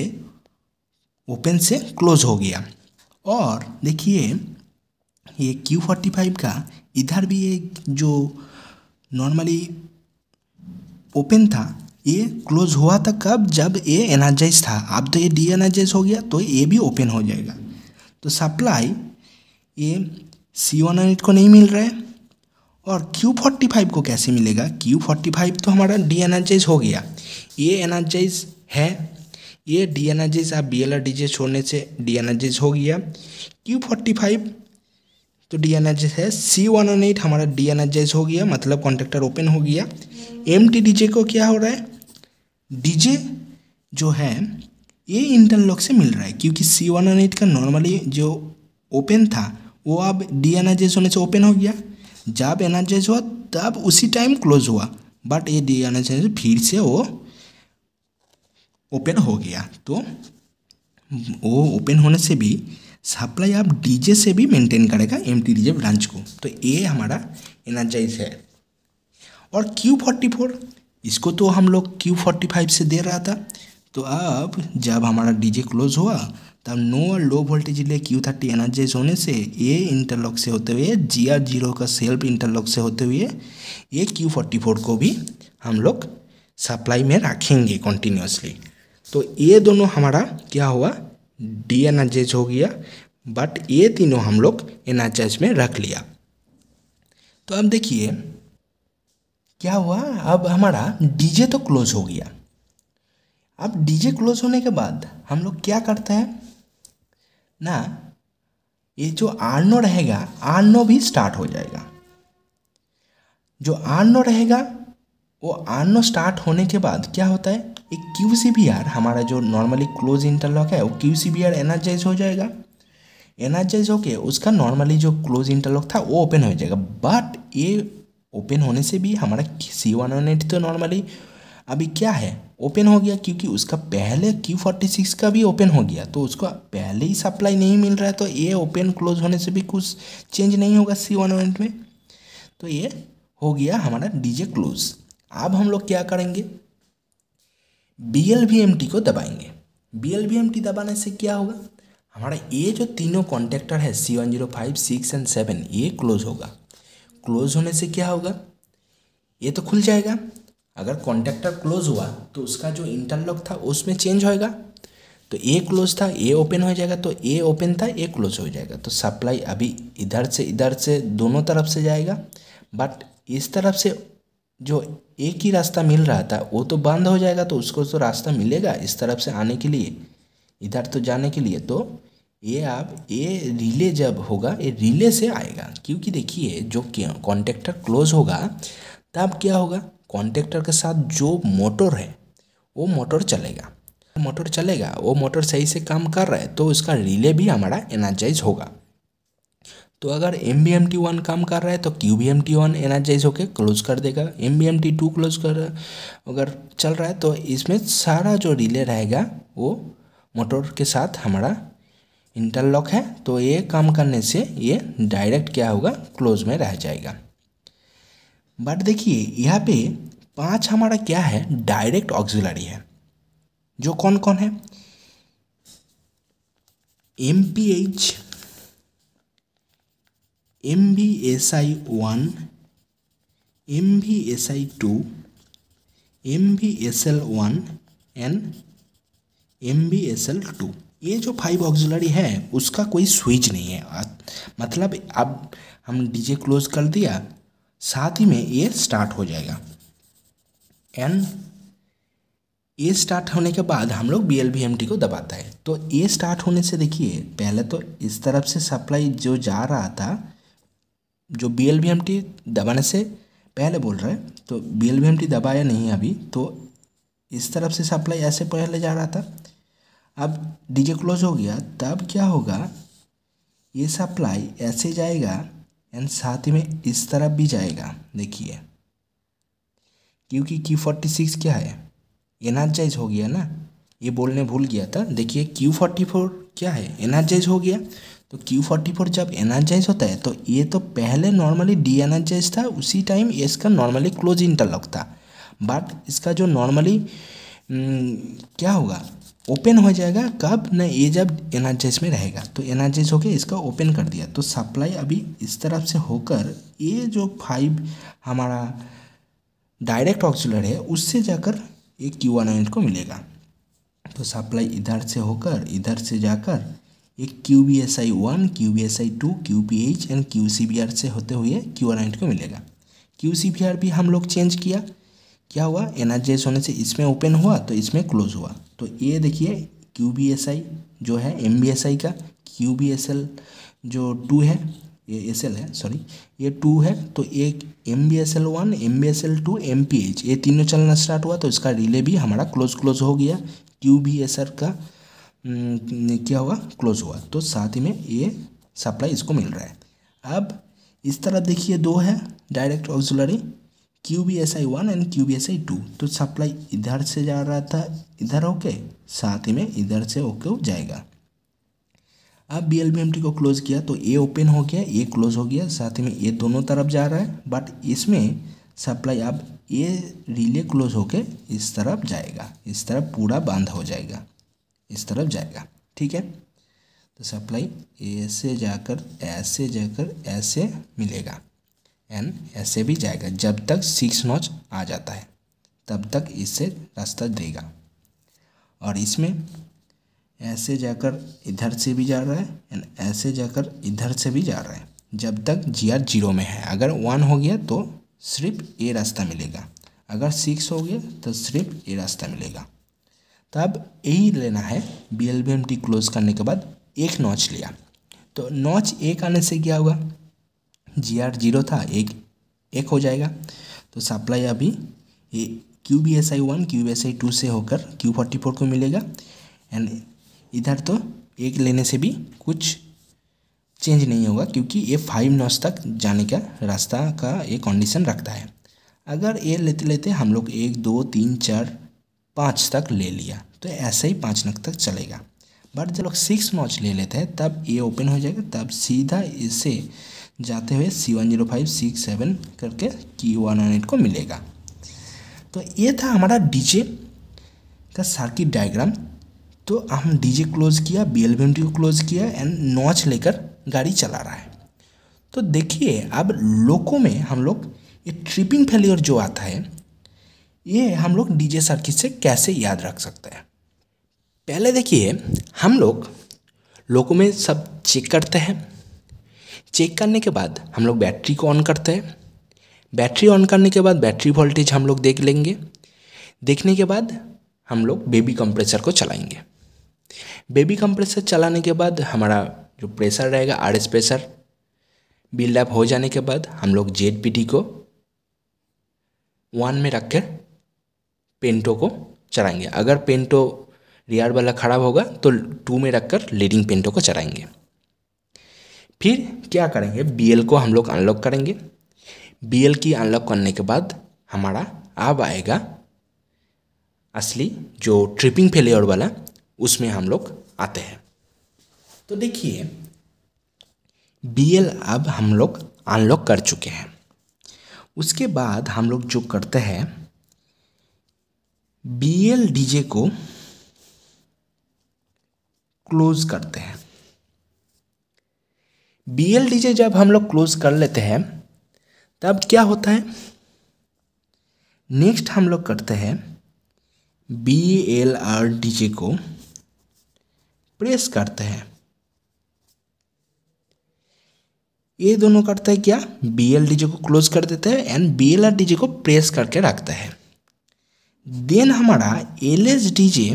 ओपन से क्लोज हो गया। और देखिए ये Q45 का इधर भी ये जो नॉर्मली ओपन था ये क्लोज हुआ था कब जब ये एनर्जाइज था। अब तो ये डी एनर्जाइज हो गया तो ये भी ओपन हो जाएगा। तो सप्लाई ये C108 को नहीं मिल रहा है और Q45 को कैसे मिलेगा Q45 तो हमारा डी एनर्जाइज हो गया ये एनर्जाइज है ये डी एनर्जाइज आप BLR डीजे छोड़ने से डी एनर्जाइज हो गया। Q45 तो डी एनर्जाइज है। C108 हमारा डी एनर्जाइज हो गया मतलब कॉन्टेक्टर ओपन हो गया। एमटी डीजे को क्या हो रहा है डीजे जो है ये इंटरलॉक से मिल रहा है क्योंकि C108 का नॉर्मली जो ओपन था वो अब डी एनर्जाइज होने से ओपन हो गया। जब एनर्जाइज हुआ तब उसी टाइम क्लोज हुआ बट ये डी एनर्जाइज फिर से वो ओपन हो गया। तो वो ओपन होने से भी सप्लाई आप डीजे से भी मेंटेन करेगा एमटी डीजे ब्रांच को। तो ये हमारा एनर्जाइज है। और Q44 इसको तो हम लोग Q45 से दे रहा था। तो अब जब हमारा डीजे क्लोज हुआ तब नो और low voltage relay Q30 energise होने से ये इंटरलॉक से होते हुए GR0 का सेल्फ इंटरलॉक से होते हुए ये Q44 को भी हम लोग सप्लाई में रखेंगे कंटिन्यूसली। तो ये दोनों हमारा क्या हुआ डी एनर्जाइज हो गया बट ये तीनों हम लोग एनर्जाइज में रख लिया। तो अब देखिए क्या हुआ अब हमारा डीजे तो क्लोज हो गया। अब डीजे क्लोज होने के बाद हम लोग क्या करते हैं ना ये जो R0 रहेगा R0 भी स्टार्ट हो जाएगा। जो R0 रहेगा वो R0 स्टार्ट होने के बाद क्या होता है एक QCBR हमारा जो नॉर्मली क्लोज इंटरलॉक है वो QCBR एनर्जाइज हो जाएगा। एनर्जाइज होके उसका नॉर्मली जो क्लोज इंटरलॉक था वो ओपन हो जाएगा। बट ये ओपन होने से भी हमारा C108 तो नॉर्मली अभी क्या है ओपन हो गया क्योंकि उसका पहले Q46 का भी ओपन हो गया तो उसको पहले ही सप्लाई नहीं मिल रहा है। तो ये ओपन क्लोज होने से भी कुछ चेंज नहीं होगा C108 में। तो ये हो गया हमारा डीजे क्लोज। अब हम लोग क्या करेंगे BLVMT को दबाएंगे। BLVMT दबाने से क्या होगा हमारा ये जो तीनों कॉन्टेक्टर है C105, 6 और 7 ये क्लोज होगा। क्लोज होने से क्या होगा, ये तो खुल जाएगा। अगर कॉन्टेक्टर क्लोज हुआ तो उसका जो इंटरलॉक था उसमें चेंज होएगा। तो ए क्लोज था, ए ओपन हो जाएगा, तो ए ओपन था, ए क्लोज हो जाएगा। तो सप्लाई अभी इधर से दोनों तरफ से जाएगा, बट इस तरफ से जो एक ही रास्ता मिल रहा था वो तो बंद हो जाएगा। तो उसको तो रास्ता मिलेगा इस तरफ से आने के लिए, इधर तो जाने के लिए। तो ये आप ये रिले जब होगा, ये रिले से आएगा, क्योंकि देखिए जो कॉन्टेक्टर क्लोज होगा तब क्या होगा, कॉन्टेक्टर के साथ जो मोटर है वो मोटर चलेगा, वो मोटर सही से काम कर रहा है तो उसका रिले भी हमारा एनर्जाइज होगा। तो अगर MBMT1 काम कर रहा है तो QBMT1 एनर्जाइज होकर क्लोज कर देगा, MBMT2 क्लोज कर अगर चल रहा है तो इसमें सारा जो रिले रहेगा वो मोटर के साथ हमारा इंटरलॉक है। तो ये काम करने से ये डायरेक्ट क्या होगा, क्लोज में रह जाएगा। बट देखिए यहाँ पे 5 हमारा क्या है, डायरेक्ट ऑक्सिलरी है, जो कौन कौन है, MPH, MBSI1, MBSI2, MBSL1 and MBSL2। ये जो 5 ऑक्सिलरी है उसका कोई स्विच नहीं है। मतलब अब हम डीजे क्लोज कर दिया, साथ ही में ये स्टार्ट हो जाएगा, एंड ये स्टार्ट होने के बाद हम लोग BLVMT को दबाता है। तो ये स्टार्ट होने से देखिए पहले तो इस तरफ से सप्लाई जो जा रहा था, जो BLVMT दबाने से पहले बोल रहे हैं, तो BLVMT दबाया नहीं अभी, तो इस तरफ से सप्लाई ऐसे पहले जा रहा था। अब डीजे क्लोज हो गया तब क्या होगा, ये सप्लाई ऐसे जाएगा एंड साथ ही में इस तरफ भी जाएगा। देखिए क्योंकि Q46 क्या है, एनर्जाइज हो गया ना, ये बोलने भूल गया था। देखिए Q44 क्या है, एनर्जाइज हो गया। तो Q44 जब एनर्जाइज होता है तो ये तो पहले नॉर्मली डी एनर्जाइज था, उसी टाइम इसका नॉर्मली क्लोज इंटरलॉक था, बट इसका जो नॉर्मली क्या होगा, ओपन हो जाएगा कब ना, ये जब एनर्जाइज में रहेगा। तो एनर्जाइज होके इसका ओपन कर दिया। तो सप्लाई अभी इस तरफ से होकर ये जो 5 हमारा डायरेक्ट ऑक्सिलरी है उससे जाकर ये Q1 को मिलेगा। तो सप्लाई इधर से होकर इधर से जाकर ये QBSI1, QBSI2, QPH और QCBR से होते हुए Q1 को मिलेगा। QCBR भी हम लोग चेंज किया, क्या हुआ, एनर्जाइज होने से इसमें ओपन हुआ तो इसमें क्लोज हुआ। तो ये देखिए QBSI जो है MBSI का, QBSL जो 2 है, ये SL है, सॉरी ये 2 है, तो एक MBSL1, MBSL2, MPH ये तीनों चलना स्टार्ट हुआ। तो इसका रिले भी हमारा क्लोज हो गया। QBSR का क्या हुआ, क्लोज हुआ। तो साथ ही में ये सप्लाई इसको मिल रहा है। अब इस तरफ देखिए 2 है डायरेक्ट ऑक्सिलरी, QBSI1 और QBSI2। तो सप्लाई इधर से जा रहा था, इधर होके साथ ही में इधर से होके जाएगा। अब BLVMT को क्लोज किया तो ये ओपन हो गया, ये क्लोज हो गया, साथ ही में ये दोनों तरफ जा रहा है, बट इसमें सप्लाई अब ये रिले क्लोज होके इस तरफ जाएगा, इस तरफ पूरा बंद हो जाएगा, इस तरफ जाएगा, ठीक है। तो सप्लाई ऐसे जाकर ऐसे मिलेगा एंड ऐसे भी जाएगा, जब तक 6 नॉच आ जाता है तब तक इससे रास्ता देगा। और इसमें ऐसे जाकर इधर से भी जा रहा है एंड ऐसे जाकर इधर से भी जा रहा है, जब तक GR 0 में है। अगर 1 हो गया तो सिर्फ ये रास्ता मिलेगा, अगर 6 हो गया तो सिर्फ ये रास्ता मिलेगा। तब यही लेना है। BLVMT क्लोज करने के बाद 1 नॉच लिया, तो नॉच 1 आने से क्या होगा, GR 0 था, 1 हो जाएगा। तो सप्लाई अभी ये QBSI1, QBSI2 से होकर Q44 को मिलेगा, एंड इधर तो 1 लेने से भी कुछ चेंज नहीं होगा, क्योंकि ये 5 नॉच तक जाने का रास्ता का एक कंडीशन रखता है। अगर ये लेते लेते हम लोग 1, 2, 3, 4, 5 तक ले लिया तो ऐसे ही 5 नॉच तक चलेगा। बट जब लोग 6 नॉच ले लेते हैं तब ये ओपन हो जाएगा, तब सीधा इसे जाते हुए C105, 6, 7 करके Q1 को मिलेगा। तो ये था हमारा डीजे का सर्किट डायग्राम। तो हम डीजे क्लोज़ किया, BLBMT को क्लोज़ किया एंड नॉच लेकर गाड़ी चला रहा है। तो देखिए अब लोको में हम लोग ये ट्रिपिंग फेलियर जो आता है ये हम लोग डीजे सर्किट से कैसे याद रख सकते हैं। पहले देखिए हम लोग लोको में सब चेक करते हैं। चेक करने के बाद हम लोग बैटरी को ऑन करते हैं। बैटरी ऑन करने के बाद बैटरी वोल्टेज हम लोग देख लेंगे। देखने के बाद हम लोग बेबी कंप्रेसर को चलाएंगे। बेबी कंप्रेसर चलाने के बाद हमारा जो प्रेशर रहेगा RS प्रेशर बिल्डअप हो जाने के बाद हम लोग ZPT को 1 में रख कर पेंटो को चलाएंगे। अगर पेंटो रियर वाला ख़राब होगा तो 2 में रख कर लीडिंग पेंटो को चलाएंगे। फिर क्या करेंगे, BL को हम लोग अनलॉक करेंगे। BL की अनलॉक करने के बाद हमारा अब आएगा असली जो ट्रिपिंग फेलियर वाला, उसमें हम लोग आते हैं। तो देखिए BL अब हम लोग अनलॉक कर चुके हैं। उसके बाद हम लोग जो करते हैं, BLDJ को क्लोज़ करते हैं। BLDJ जब हम लोग क्लोज़ कर लेते हैं तब क्या होता है, नेक्स्ट हम लोग करते हैं BLRDJ को प्रेस करते हैं। ये दोनों करते हैं क्या, BLDJ को क्लोज कर देते हैं एंड BLRDJ को प्रेस करके रखते हैं। देन हमारा LSDJ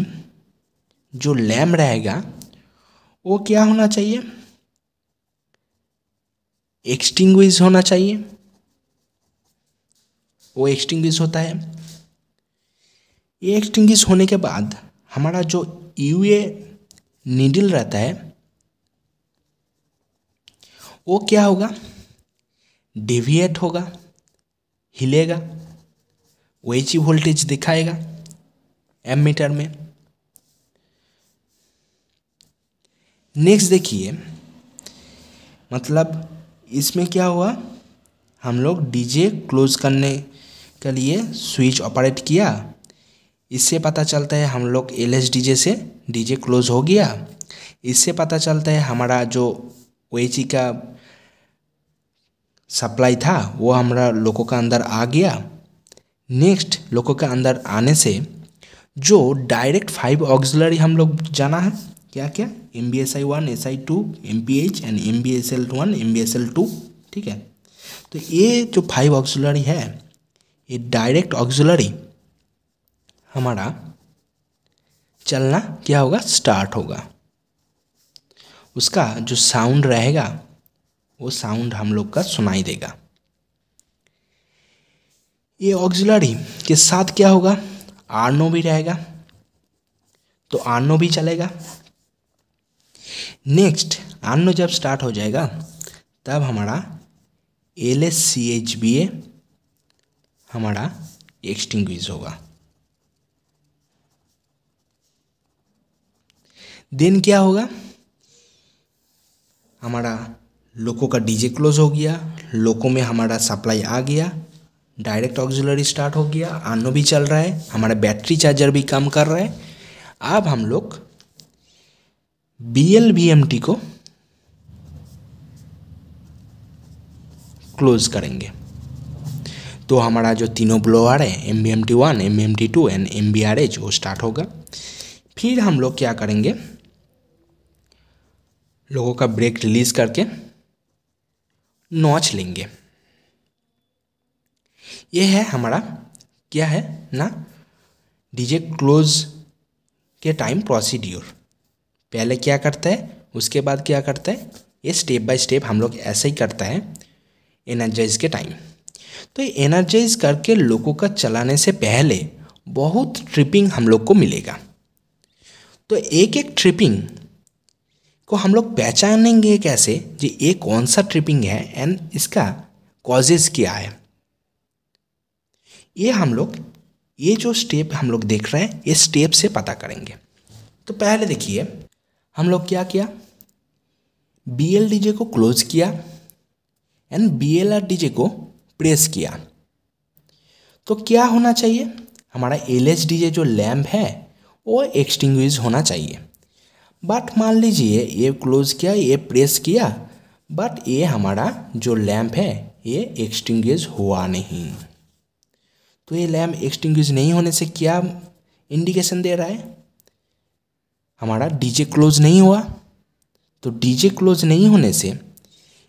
जो लैम रहेगा वो क्या होना चाहिए, एक्सटिंग्विश होना चाहिए। वो एक्सटिंग्विश होता है। ये एक्सटिंग्विश होने के बाद हमारा जो UA नीडल रहता है वो क्या होगा, डेविएट होगा, हिलेगा, वही वोल्टेज दिखाएगा एमीटर में। नेक्स्ट देखिए, मतलब इसमें क्या हुआ, हम लोग डीजे क्लोज करने के लिए स्विच ऑपरेट किया। इससे पता चलता है हम लोग LSDJ से डीजे क्लोज हो गया। इससे पता चलता है हमारा जो OHE का सप्लाई था वो हमारा लोको का अंदर आ गया। नेक्स्ट लोको का अंदर आने से जो डायरेक्ट 5 ऑक्सिलरी हम लोग जाना है क्या क्या, MBSI 1, SI 2, MPH and MBSL 1, MBSL 2, ठीक है। तो ये जो 5 ऑक्सिलरी है ये डायरेक्ट ऑक्सिलरी हमारा चलना क्या होगा, स्टार्ट होगा। उसका जो साउंड रहेगा वो साउंड हम लोग का सुनाई देगा। ये ऑक्सिलरी के साथ क्या होगा, R9 भी रहेगा तो R9 भी चलेगा। नेक्स्ट R9 जब स्टार्ट हो जाएगा तब हमारा LSCHBA हमारा एक्सटिंग्विश होगा। देन क्या होगा, हमारा लोको का डीजे क्लोज हो गया, लोको में हमारा सप्लाई आ गया, डायरेक्ट ऑक्सिलरी स्टार्ट हो गया, R9 भी चल रहा है, हमारा बैटरी चार्जर भी काम कर रहा है। अब हम लोग BLBMT को क्लोज करेंगे। तो हमारा जो तीनों ब्लोअर है MBMT 1, MBMT 2 एंड MBRH वो स्टार्ट होगा। फिर हम लोग क्या करेंगे, लोगों का ब्रेक रिलीज करके नॉच लेंगे। ये है हमारा क्या है ना, डीजे क्लोज के टाइम प्रोसीड्योर। पहले क्या करते हैं, उसके बाद क्या करते हैं, ये स्टेप बाय स्टेप हम लोग ऐसे ही करते हैं। एनर्जाइज के टाइम तो एनर्जाइज करके लोगों का चलाने से पहले बहुत ट्रिपिंग हम लोग को मिलेगा। तो एक एक ट्रिपिंग को हम लोग पहचानेंगे कैसे जी ये कौन सा ट्रिपिंग है एंड इसका कॉजेज क्या है। ये हम लोग ये जो स्टेप हम लोग देख रहे हैं ये स्टेप से पता करेंगे। तो पहले देखिए हम लोग क्या किया, BLDJ को क्लोज किया एंड BLRDJ को प्रेस किया। तो क्या होना चाहिए, हमारा LSDJ जो लैम्प है वो एक्सटिंग्विश होना चाहिए। बट मान लीजिए ये क्लोज किया, ये प्रेस किया, बट ये हमारा जो लैम्प है ये एक्सटिंग्विश हुआ नहीं, तो ये लैम्प एक्सटिंग्विश नहीं होने से क्या इंडिकेशन दे रहा है, हमारा डीजे क्लोज नहीं हुआ। तो डीजे क्लोज नहीं होने से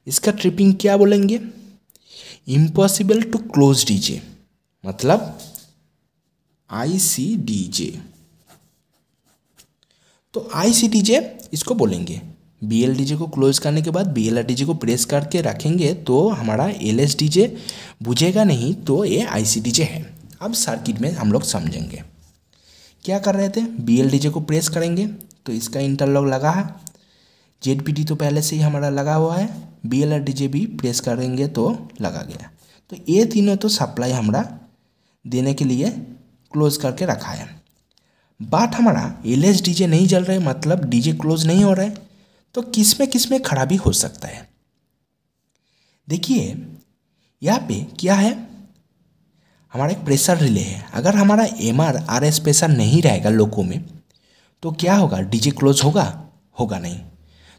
इसका ट्रिपिंग क्या बोलेंगे, इम्पॉसिबल टू क्लोज डीजे, मतलब ICDJ। तो ICDJ इसको बोलेंगे। BLDJ को क्लोज करने के बाद BLRDJ को प्रेस करके रखेंगे तो हमारा LSDJ बुझेगा नहीं, तो ये ICDJ है। अब सर्किट में हम लोग समझेंगे क्या कर रहे थे। BLDJ को प्रेस करेंगे तो इसका इंटरलॉक लगा है, ZPD तो पहले से ही हमारा लगा हुआ है, BLRDJ भी प्रेस करेंगे तो लगा गया। तो ये तीनों तो सप्लाई हमारा देने के लिए क्लोज करके रखा है। बात हमारा LSDJ नहीं जल रहा है, मतलब डीजे क्लोज नहीं हो रहा है। तो किस में खराबी हो सकता है, देखिए यहाँ पे क्या है, हमारा एक प्रेशर रिले है। अगर हमारा MR RS प्रेशर नहीं रहेगा लोको में तो क्या होगा, डीजे क्लोज होगा नहीं।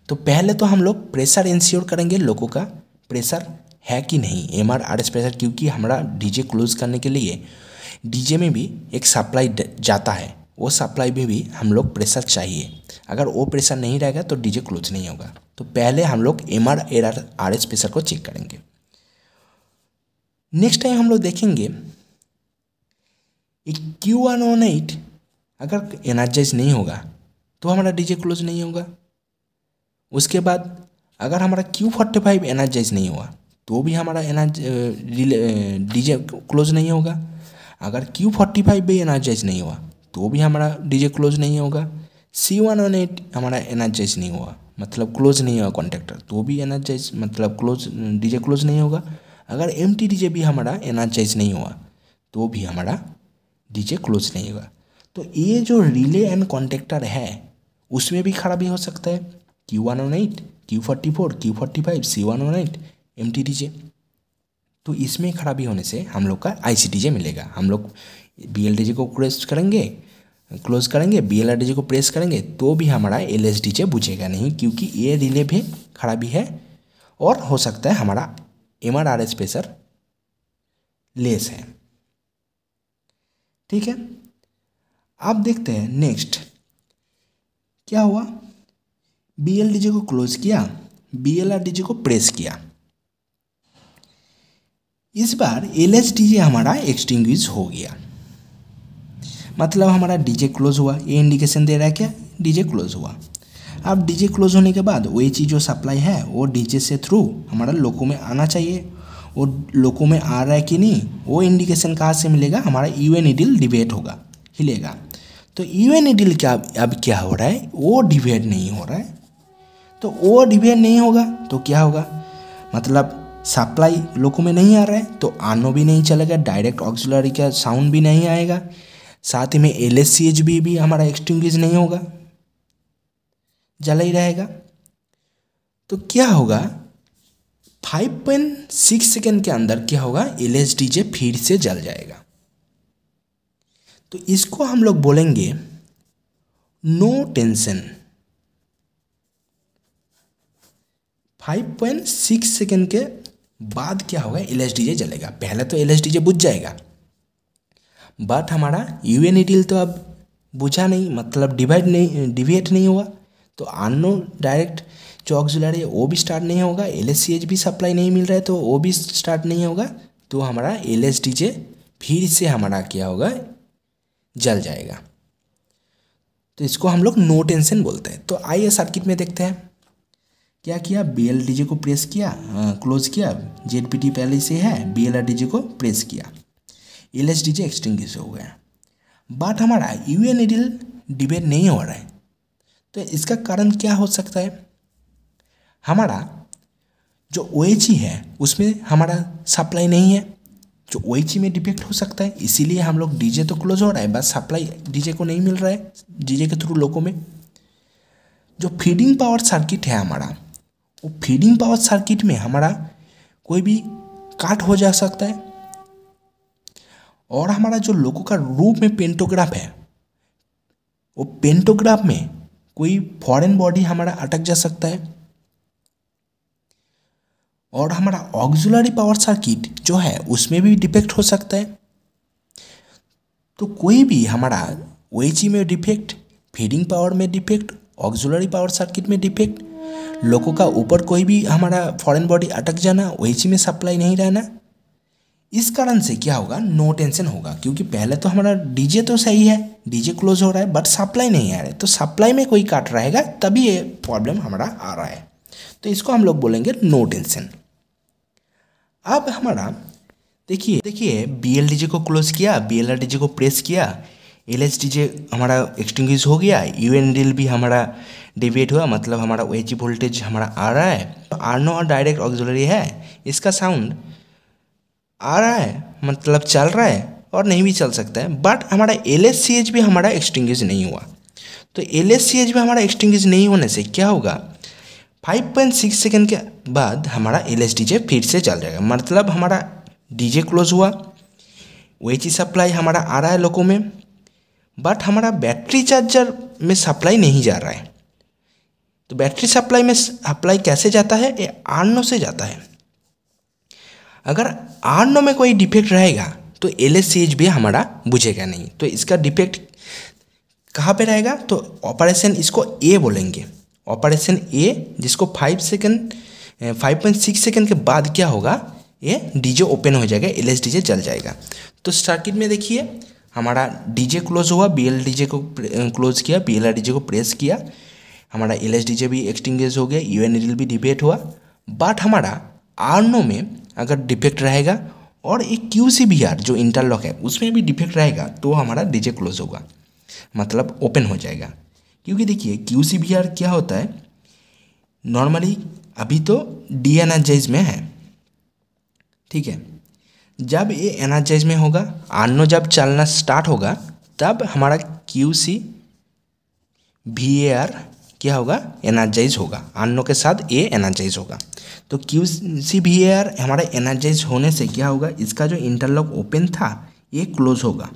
तो पहले तो हम लोग प्रेशर इंश्योर करेंगे लोको का प्रेशर है कि नहीं, MR RS प्रेशर, क्योंकि हमारा डीजे क्लोज करने के लिए डीजे में भी एक सप्लाई जाता है, वो सप्लाई में भी हम लोग प्रेशर चाहिए। अगर वो प्रेशर नहीं रहेगा तो डीजे क्लोज नहीं होगा। तो पहले हम लोग MR RS प्रेशर को चेक करेंगे। नेक्स्ट टाइम हम लोग देखेंगे एक Q108 अगर एनर्जाइज नहीं होगा तो हमारा डीजे क्लोज नहीं होगा। उसके बाद अगर हमारा Q45 एनर्जाइज नहीं हुआ तो भी हमारा डीजे क्लोज नहीं होगा। अगर Q45 भी एनर्जाइज नहीं हुआ तो भी हमारा डीजे क्लोज नहीं होगा। C118 हमारा एनर्जाइज नहीं हुआ, मतलब क्लोज नहीं हुआ कॉन्टेक्टर, तो भी एनर्जाइज मतलब क्लोज डीजे क्लोज नहीं होगा। अगर MT DJ भी हमारा एनर्जाइज नहीं हुआ तो भी हमारा डीजे क्लोज नहीं होगा। तो ये जो रिले एंड कॉन्टेक्टर है उसमें भी खराबी हो सकता है, Q108, Q44, Q45, C118, MT DJ। तो इसमें खराबी होने से हम लोग का ICDJ मिलेगा। हम लोग BLDJ को क्लोज करेंगे, BLRDJ को प्रेस करेंगे तो भी हमारा LSDJ बुझेगा नहीं, क्योंकि ये रिले भी खराबी है। और हो सकता है हमारा MR RS प्रेशर लेस है। ठीक है, अब देखते हैं नेक्स्ट क्या हुआ। BLDJ को क्लोज किया, BLRDJ को प्रेस किया, इस बार LSDJ हमारा एक्सटिंग्विश हो गया, मतलब हमारा डीजे क्लोज हुआ। ये इंडिकेशन दे रहा है क्या, डीजे क्लोज हुआ। अब डीजे क्लोज होने के बाद वही चीज़ जो सप्लाई है वो डीजे से थ्रू हमारा लोको में आना चाहिए, वो लोको में आ रहा है कि नहीं, वो इंडिकेशन कहाँ से मिलेगा, हमारा UN needle डिवेट होगा, हिलेगा। तो UN needle क्या अब क्या हो रहा है, वो डिवेट नहीं हो रहा है। तो वो डिवेट नहीं होगा तो क्या होगा, मतलब सप्लाई लोको में नहीं आ रहा है, तो आनो भी नहीं चलेगा, डायरेक्ट ऑक्सिलरी का साउंड भी नहीं आएगा, साथ में LSCHB भी हमारा एक्सटिंग्विश नहीं होगा, जला ही रहेगा। तो क्या होगा, 5.6 सेकेंड के अंदर क्या होगा, LSDJ फिर से जल जाएगा। तो इसको हम लोग बोलेंगे नो टेंशन। 5.6 सेकेंड के बाद क्या होगा, LSDJ जलेगा। पहले तो LSDJ बुझ जाएगा, बट हमारा UN needle तो अब बुझा नहीं, मतलब डिवेट नहीं हुआ। तो आनो डायरेक्ट जो ऑक्सिलरी है वो भी स्टार्ट नहीं होगा, LSCH भी सप्लाई नहीं मिल रहा है तो वो भी स्टार्ट नहीं होगा। तो हमारा LSDJ फिर से हमारा क्या होगा, जल जाएगा। तो इसको हम लोग नो टेंशन बोलते हैं। तो आइए सर्किट में देखते हैं क्या किया। BLDJ को प्रेस किया, क्लोज किया, ZPT पहले से है, BLRDJ को प्रेस किया, LSDJ एक्सटिंग्विश हो गया। बट हमारा UN needle डिबेट नहीं हो रहा है, तो इसका कारण क्या हो सकता है, हमारा जो OHE है उसमें हमारा सप्लाई नहीं है, जो OHE में डिफेक्ट हो सकता है। इसीलिए हम लोग डीजे तो क्लोज हो रहा है, बस सप्लाई डीजे को नहीं मिल रहा है, डीजे के थ्रू लोगों में। जो फीडिंग पावर सर्किट है हमारा, वो फीडिंग पावर सर्किट में हमारा कोई भी काट हो जा सकता है। और हमारा जो लोको का रूप में पेंटोग्राफ है, वो पेंटोग्राफ में कोई फॉरेन बॉडी हमारा अटक जा सकता है। और हमारा ऑक्सिलरी पावर सर्किट जो है उसमें भी डिफेक्ट हो सकता है। तो कोई भी हमारा ओएचई में डिफेक्ट, फीडिंग पावर में डिफेक्ट, ऑक्सिलरी पावर सर्किट में डिफेक्ट, लोगों का ऊपर कोई भी हमारा फॉरेन बॉडी अटक जाना, ओएचई में सप्लाई नहीं रहना, इस कारण से क्या होगा, नो टेंशन होगा। क्योंकि पहले तो हमारा डीजे तो सही है, डीजे क्लोज हो रहा है, बट सप्लाई नहीं आ रहा है। तो सप्लाई में कोई काट रहेगा तभी ये प्रॉब्लम हमारा आ रहा है। तो इसको हम लोग बोलेंगे नो टेंशन। अब हमारा देखिए बीएल डीजे को क्लोज किया, बीएलआर डीजे को प्रेस किया, एलएच डीजे हमारा एक्सटिंग्विश हो गया, यूएनडीएल भी हमारा डिवेट हुआ, मतलब हमारा ओएचई वोल्टेज हमारा आ रहा है। तो आर0 और डायरेक्ट ऑक्सिलरी है, इसका साउंड आ रहा है, मतलब चल रहा है और नहीं भी चल सकता है। बट हमारा एलएचसीएच भी हमारा एक्सटिंग्विश नहीं हुआ। तो एलएचसीएच भी हमारा एक्सटिंग्विश नहीं होने से क्या होगा, 5.6 सेकेंड के बाद हमारा एलएचडीजे फिर से चल जाएगा। मतलब हमारा डीजे क्लोज हुआ, ओएचई सप्लाई हमारा आ रहा है लोगों में, बट हमारा बैटरी चार्जर में सप्लाई नहीं जा रहा है। तो बैटरी सप्लाई में सप्लाई कैसे जाता है, ये आर0 से जाता है। अगर आर0 में कोई डिफेक्ट रहेगा तो एलएचसीएच भी हमारा बुझेगा नहीं। तो इसका डिफेक्ट कहाँ पे रहेगा, तो ऑपरेशन इसको ए बोलेंगे, ऑपरेशन ए, जिसको 5.6 सेकेंड के बाद क्या होगा, ये डीजे ओपन हो जाएगा, एलएचडीजे चल जाएगा। तो सर्किट में देखिए हमारा डीजे क्लोज हुआ, बीएल डीजे को क्लोज किया, बीएलआर डीजे को प्रेस किया, हमारा एलएचडीजे भी एक्सटिंग्विश हो गया, यूएनडीएल भी डिफेक्ट हुआ, बट हमारा आर0 में अगर डिफेक्ट रहेगा और एक QCBR जो इंटरलॉक है उसमें भी डिफेक्ट रहेगा तो हमारा डीजे क्लोज होगा, मतलब ओपन हो जाएगा। क्योंकि देखिए QCBR क्या होता है, नॉर्मली अभी तो डी एनर्जाइज में है, ठीक है। जब ये एनर्जाइज में होगा, आर0 जब चलना स्टार्ट होगा, तब हमारा QCBR क्या होगा, एनर्जाइज होगा, आर0 के साथ ए एनर्जाइज होगा। तो QCBR हमारा एनर्जाइज होने से क्या होगा, इसका जो इंटरलॉक ओपन था ये क्लोज होगा।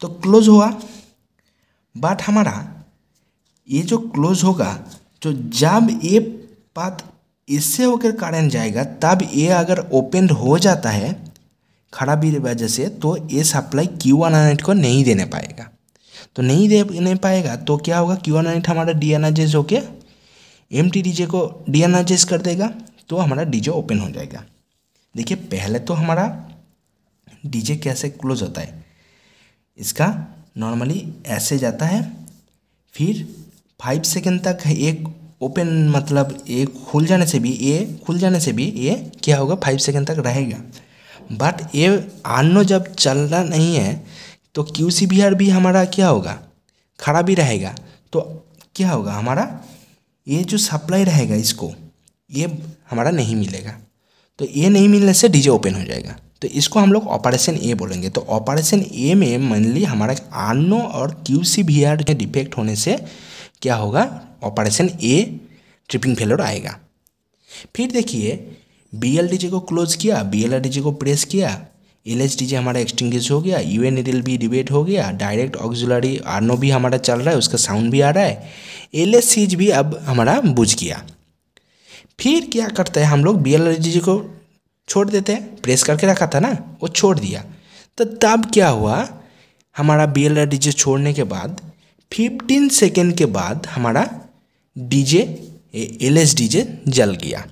तो क्लोज हुआ, बट हमारा ये जो क्लोज होगा, तो जब ये पाथ इससे होकर करंट जाएगा, तब ये अगर ओपन हो जाता है खराबी की वजह से, तो ये सप्लाई Q1 को नहीं देने पाएगा। तो नहीं दे नहीं पाएगा तो क्या होगा, Q1 हमारा डी एनर्जाइज होके एमटी डीजे को डी एनर्जाइज कर देगा, तो हमारा डीजे ओपन हो जाएगा। देखिए पहले तो हमारा डीजे कैसे क्लोज होता है, इसका नॉर्मली ऐसे जाता है, फिर 5 सेकेंड तक एक ओपन, मतलब खुल जाने से भी ये क्या होगा, 5 सेकेंड तक रहेगा। बट ये आर0 जब चलना नहीं है तो QCBR भी हमारा क्या होगा, खराबी रहेगा। तो क्या होगा, हमारा ये जो सप्लाई रहेगा इसको ये हमारा नहीं मिलेगा। तो ये नहीं मिलने से डीजे ओपन हो जाएगा। तो इसको हम लोग ऑपरेशन ए बोलेंगे। तो ऑपरेशन ए में मेनली हमारा आर0 और QCBR के डिफेक्ट होने से क्या होगा, ऑपरेशन ए ट्रिपिंग फेलोर आएगा। फिर देखिए BLDJ को क्लोज किया, BLRDJ को प्रेस किया, एलएचडीजे हमारा एक्सटिंग्विश हो गया, यूएनडीएल भी डिबेट हो गया, डायरेक्ट ऑक्सिलरी आर0 भी हमारा चल रहा है, उसका साउंड भी आ रहा है, एलएचसीएच भी अब हमारा बुझ गया। फिर क्या करते हैं हम लोग, बीएलआरडीजे को छोड़ देते हैं, प्रेस करके रखा था ना, वो छोड़ दिया। तो तब क्या हुआ, हमारा बीएलआरडीजे छोड़ने के बाद 15 सेकेंड के बाद हमारा डीजे एलएचडीजे जल गया।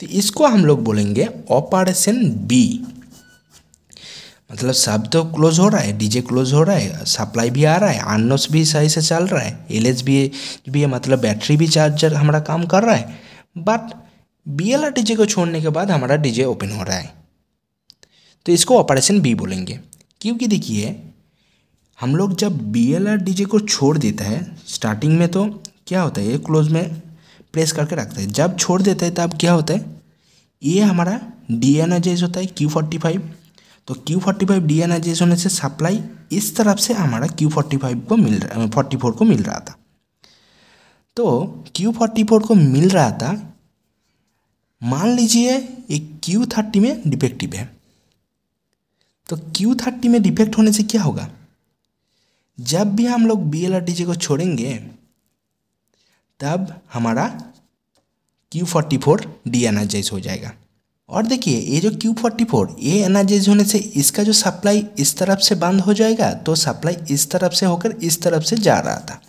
तो इसको हम लोग बोलेंगे ऑपरेशन बी। मतलब सब तो क्लोज हो रहा है, डीजे क्लोज हो रहा है, सप्लाई भी आ रहा है, आर0 भी सही से चल रहा है, एलएच भी है, मतलब बैटरी भी चार्जर हमारा काम कर रहा है, बट बीएलआर डीजे को छोड़ने के बाद हमारा डीजे ओपन हो रहा है। तो इसको ऑपरेशन बी बोलेंगे। क्योंकि देखिए हम लोग जब बीएलआर डीजे को छोड़ देता है स्टार्टिंग में, तो क्या होता है, ये क्लोज में प्रेस करके रखते हैं, जब छोड़ देते हैं तब क्या होता है, ये हमारा डी एनर्जाइज होता है Q45। तो Q45 डी एनर्जाइज होने से सप्लाई इस तरफ से हमारा Q45 को मिल रहा, 44 को मिल रहा था। तो Q44 को मिल रहा था, मान लीजिए एक Q30 में डिफेक्टिव है। तो Q30 में डिफेक्ट होने से क्या होगा, जब भी हम लोग BLRTJ को छोड़ेंगे तब हमारा Q44 डीएनर्जाइज हो जाएगा। और देखिए ये जो Q44 ये एनर्जाइज होने से इसका जो सप्लाई इस तरफ से बंद हो जाएगा, तो सप्लाई इस तरफ से होकर इस तरफ से जा रहा था।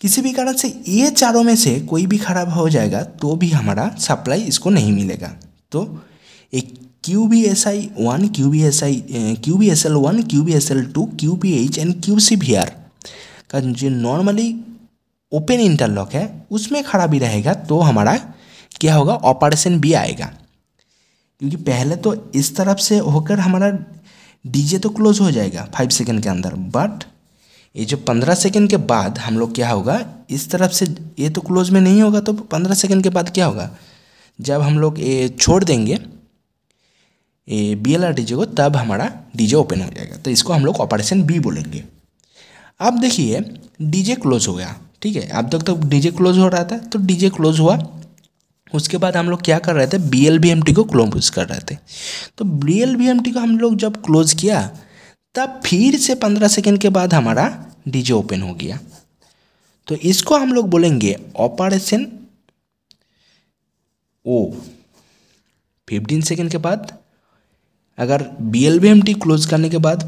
किसी भी कारण से ये चारों में से कोई भी खराब हो जाएगा तो भी हमारा सप्लाई इसको नहीं मिलेगा। तो एक QBSI1, QBSL1, QBSL2, QBH and QCVR का जो नॉर्मली ओपन इंटरलॉक है उसमें खराबी रहेगा तो हमारा क्या होगा, ऑपरेशन भी आएगा। क्योंकि पहले तो इस तरफ से होकर हमारा डीजे तो क्लोज हो जाएगा 5 सेकेंड के अंदर, बट ये जो 15 सेकेंड के बाद हम लोग क्या होगा, इस तरफ से ये तो क्लोज में नहीं होगा, तो 15 सेकेंड के बाद क्या होगा, जब हम लोग ये छोड़ देंगे ये BLRTJ को तब हमारा डीजे ओपन हो जाएगा। तो इसको हम लोग ऑपरेशन बी बोलेंगे। अब देखिए डीजे क्लोज हो गया, ठीक है, अब तक तो डीजे क्लोज हो रहा था, तो डीजे क्लोज हुआ। उसके बाद हम लोग क्या कर रहे थे, BLVMT को क्लोज कर रहे थे। तो BLVMT को हम लोग जब क्लोज किया तब फिर से 15 सेकेंड के बाद हमारा डीजे ओपन हो गया। तो इसको हम लोग बोलेंगे ऑपरेशन ओ। 15 सेकेंड के बाद अगर BLVMT क्लोज करने के बाद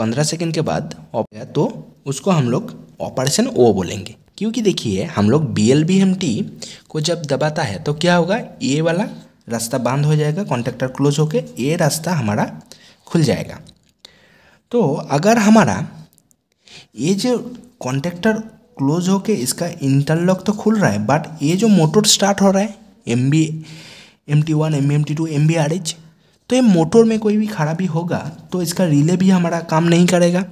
15 सेकेंड के बाद ऑपरेशन तो उसको हम लोग ऑपरेशन ओ बोलेंगे। क्योंकि देखिए हम लोग BLVMT को जब दबाता है तो क्या होगा, ये वाला रास्ता बंद हो जाएगा, कॉन्टेक्टर क्लोज होकर ये रास्ता हमारा खुल जाएगा। तो अगर हमारा ये जो कॉन्टेक्टर क्लोज होके इसका इंटरलॉक तो खुल रहा है, बट ये जो मोटर स्टार्ट हो रहा है MBMT1, MBMT2, MBRH, तो ये मोटर में कोई भी खराबी होगा तो इसका रिले भी हमारा काम नहीं करेगा।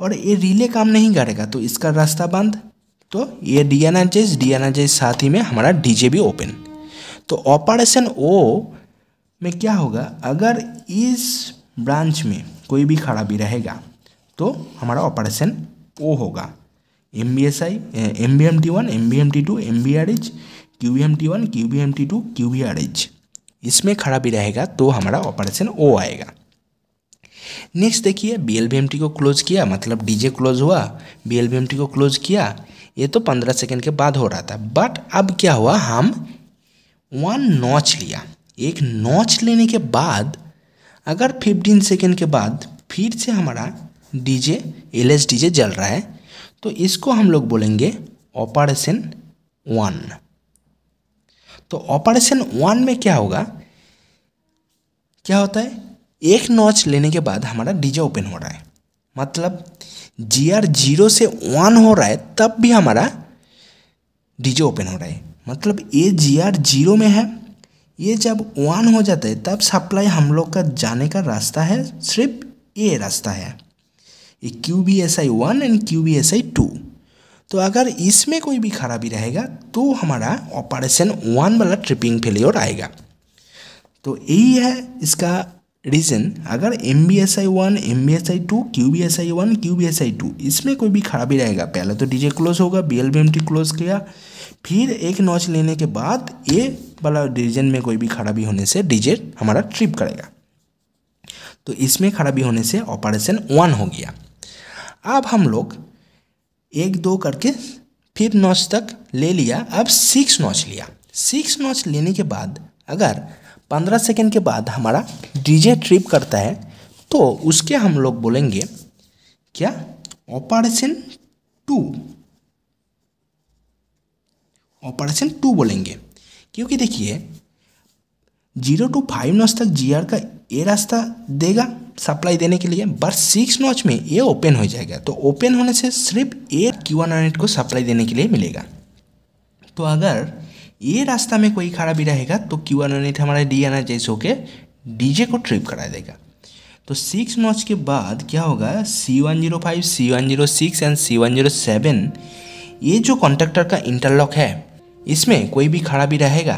और ये रिले काम नहीं करेगा तो इसका रास्ता बंद, तो ये डीएनआरजेज साथ ही में हमारा डीजे भी ओपन। तो ऑपरेशन ओ में क्या होगा, अगर इस ब्रांच में कोई भी खराबी रहेगा तो हमारा ऑपरेशन ओ होगा। MBMT1, MBMT2, MBRH, QBMT1, QBMT2, QBRH, इसमें खराबी रहेगा तो हमारा ऑपरेशन ओ आएगा। नेक्स्ट देखिए BLVMT को क्लोज किया, मतलब डीजे क्लोज हुआ, BLVMT को क्लोज किया, ये तो 15 सेकेंड के बाद हो रहा था, बट अब क्या हुआ, हम 1 नॉच लिया। एक नॉच लेने के बाद अगर 15 सेकेंड के बाद फिर से हमारा डीजे LSDJ जल रहा है तो इसको हम लोग बोलेंगे ऑपरेशन 1। तो ऑपरेशन 1 में क्या होगा, क्या होता है, एक नॉच लेने के बाद हमारा डीजे ओपन हो रहा है, मतलब GR0 से 1 हो रहा है तब भी हमारा डीजे ओपन हो रहा है। मतलब ये GR0 में है, ये जब 1 हो जाता है तब सप्लाई हम लोग का जाने का रास्ता है, सिर्फ ये रास्ता है, ये QBSI1 एंड QBSI2। तो अगर इसमें कोई भी खराबी रहेगा तो हमारा ऑपरेशन 1 वाला ट्रिपिंग फेलियर आएगा। तो यही है इसका रीज़न। अगर MBSI1, MBSI2, QBSI1, QBSI2 इसमें कोई भी खराबी रहेगा, पहले तो डीजे क्लोज होगा, BLVMT क्लोज किया, फिर एक नॉच लेने के बाद ये वाला रीजन में कोई भी खराबी होने से डीजे हमारा ट्रिप करेगा। तो इसमें खराबी होने से ऑपरेशन 1 हो गया। अब हम लोग 1, 2 करके फिर नॉच तक ले लिया, अब 6 नॉच लिया। 6 नॉच लेने के बाद अगर 15 सेकेंड के बाद हमारा डीजे ट्रिप करता है तो उसके हम लोग बोलेंगे क्या, ऑपरेशन टू बोलेंगे। क्योंकि देखिए 0 to 5 नॉच तक GR का ये रास्ता देगा सप्लाई देने के लिए, बट 6 नॉच में ये ओपन हो जाएगा, तो ओपन होने से सिर्फ ये Q108 को सप्लाई देने के लिए मिलेगा। तो अगर ये रास्ता में कोई खराबी रहेगा तो Q108 हमारा डीएनर्जाइज होकर डीजे को ट्रिप करा देगा। तो 6 नॉच के बाद क्या होगा, C105, C106 एंड C107 ये जो कॉन्टेक्टर का इंटरलॉक है इसमें कोई भी खराबी रहेगा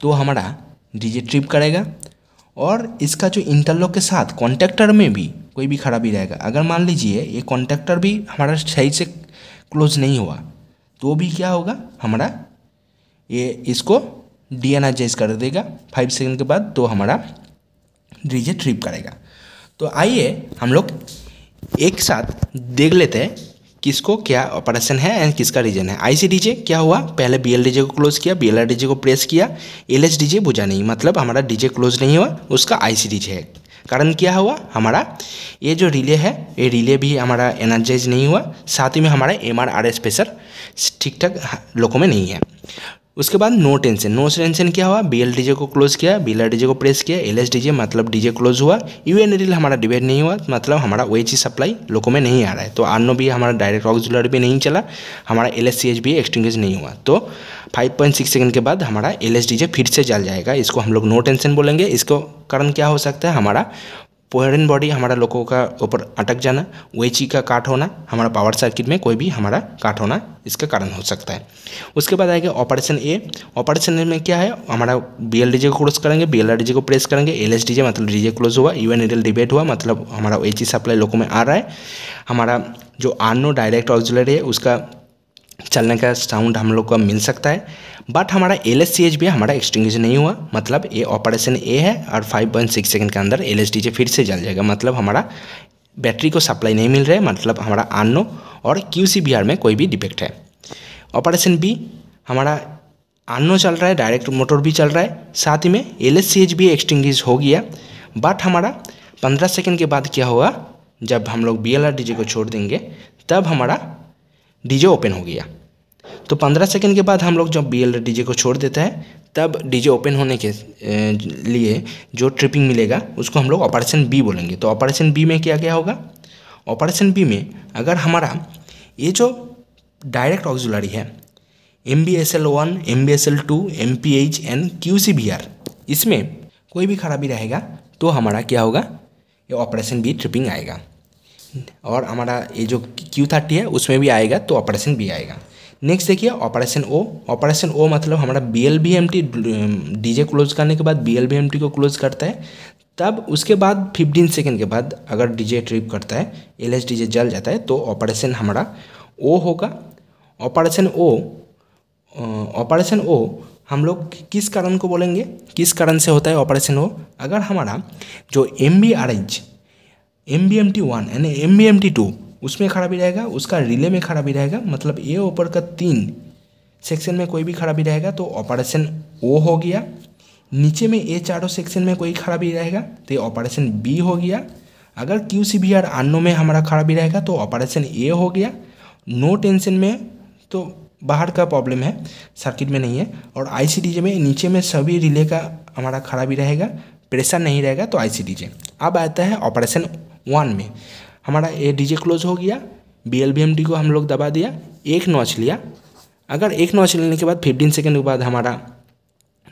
तो हमारा डीजे ट्रिप करेगा। और इसका जो इंटरलॉक के साथ कॉन्टेक्टर में भी कोई भी खराबी रहेगा, अगर मान लीजिए ये कॉन्टेक्टर भी हमारा सही से क्लोज नहीं हुआ तो भी क्या होगा, हमारा ये इसको डीएनर्जाइज कर देगा 5 सेकेंड के बाद, तो हमारा डीजे ट्रिप करेगा। तो आइए हम लोग एक साथ देख लेते हैं किसको क्या ऑपरेशन है एंड किसका रीजन है। आईसीडीजे क्या हुआ, पहले बीएलडीजे को क्लोज किया, बीएलआरडीजे को प्रेस किया, एलएचडीजे बुझा नहीं, मतलब हमारा डीजे क्लोज नहीं हुआ, उसका आईसीडीजे है। कारण क्या हुआ, हमारा ये जो रिले है ये रिले भी हमारा एनर्जाइज नहीं हुआ, साथ ही में हमारा एमआरआरएस प्रेशर ठीक ठाक लोगों में नहीं है। उसके बाद नो टेंशन, नो टेंशन क्या हुआ, बीएलडीजे को क्लोज किया, बीएलआरडीजे को प्रेस किया, एलएचडीजे मतलब डीजे क्लोज हुआ, यूएनएल हमारा डिबेट नहीं हुआ, मतलब हमारा ओएचसी सप्लाई लोगों में नहीं आ रहा है, तो आरनो भी हमारा डायरेक्ट ऑक्सिलरी भी नहीं चला, हमारा एलएचसीएच भी एक्सटिंग्विश नहीं हुआ। तो 5.6 सेकंड के बाद हमारा एलएचडीजे फिर से जल जाएगा, इसको हम लोग नो टेंशन बोलेंगे। इसको कारण क्या हो सकता है, हमारा फॉरेन बॉडी हमारा लोगों का ऊपर अटक जाना, ओएचसी का काट होना, हमारा पावर सर्किट में कोई भी हमारा काट होना इसका कारण हो सकता है। उसके बाद आएगा ऑपरेशन ए। ऑपरेशन ए में क्या है, हमारा बीएलडीजे को क्लोज करेंगे, बीएलआरडीजे को प्रेस करेंगे, एलएचडीजे मतलब डीजे क्लोज हुआ, यूएनएल डिबेट हुआ, मतलब हमारा ओएचसी सप्लाई लोगों में आ रहा है, हमारा जो आरनो डायरेक्ट ऑक्सिलरी है उसका चलने का साउंड हम लोग को मिल सकता है, बट हमारा एलएचसीएच भी हमारा एक्सटिंग्विश नहीं हुआ, मतलब ये ऑपरेशन ए है। और 5.6 सेकंड के अंदर एलएचडीजे फिर से जल जाएगा, मतलब हमारा बैटरी को सप्लाई नहीं मिल रहा है, मतलब हमारा आरनो और क्यूसीबीआर में कोई भी डिफेक्ट है। ऑपरेशन बी, हमारा आरनो चल रहा है, डायरेक्ट मोटर भी चल रहा है, साथ ही में एलएचसीएच भी एक्सटिंग्विश हो गया, बट हमारा 15 सेकेंड के बाद क्या हुआ, जब हम लोग बीएलआरडीजे को छोड़ देंगे तब हमारा डीजे ओपन हो गया। तो 15 सेकंड के बाद हम लोग जब बीएलआरडीजे को छोड़ देता है तब डीजे ओपन होने के लिए जो ट्रिपिंग मिलेगा उसको हम लोग ऑपरेशन बी बोलेंगे। तो ऑपरेशन बी में क्या क्या होगा, ऑपरेशन बी में अगर हमारा ये जो डायरेक्ट ऑक्सिलरी है MBSL1, MBSL2, MPH and QCBR, इसमें कोई भी खराबी रहेगा तो हमारा क्या होगा, ये ऑपरेशन बी ट्रिपिंग आएगा, और हमारा ये जो Q30 है उसमें भी आएगा, तो ऑपरेशन बी आएगा। नेक्स्ट देखिए ऑपरेशन ओ। ऑपरेशन ओ मतलब हमारा BLBMT डीजे क्लोज करने के बाद BLBMT को क्लोज करता है, तब उसके बाद 15 सेकंड के बाद अगर डीजे ट्रिप करता है, एलएचडीजे जल जाता है, तो ऑपरेशन हमारा ओ होगा। ऑपरेशन ओ हम लोग किस कारण को बोलेंगे, किस कारण से होता है ऑपरेशन ओ, अगर हमारा जो MBMT1 यानी MBMT2 उसमें खराबी रहेगा, उसका रिले में खराबी रहेगा, मतलब ये ऊपर का 3 सेक्शन में कोई भी खराबी रहेगा तो ऑपरेशन ओ हो गया, नीचे में ये चारों सेक्शन में कोई खराबी रहेगा तो ये ऑपरेशन बी हो गया, अगर QCBR आरनो में हमारा खराबी रहेगा तो ऑपरेशन ए हो गया, नो टेंशन में तो बाहर का प्रॉब्लम है, सर्किट में नहीं है, और ICDJ में नीचे में सभी रिले का हमारा खराबी रहेगा, प्रेशर नहीं रहेगा, तो ICDJ। अब आता है ऑपरेशन 1 में, हमारा ये डीजे क्लोज हो गया, BLBMT को हम लोग दबा दिया, एक नॉच लिया, अगर एक नॉच लेने के बाद 15 सेकंड के बाद हमारा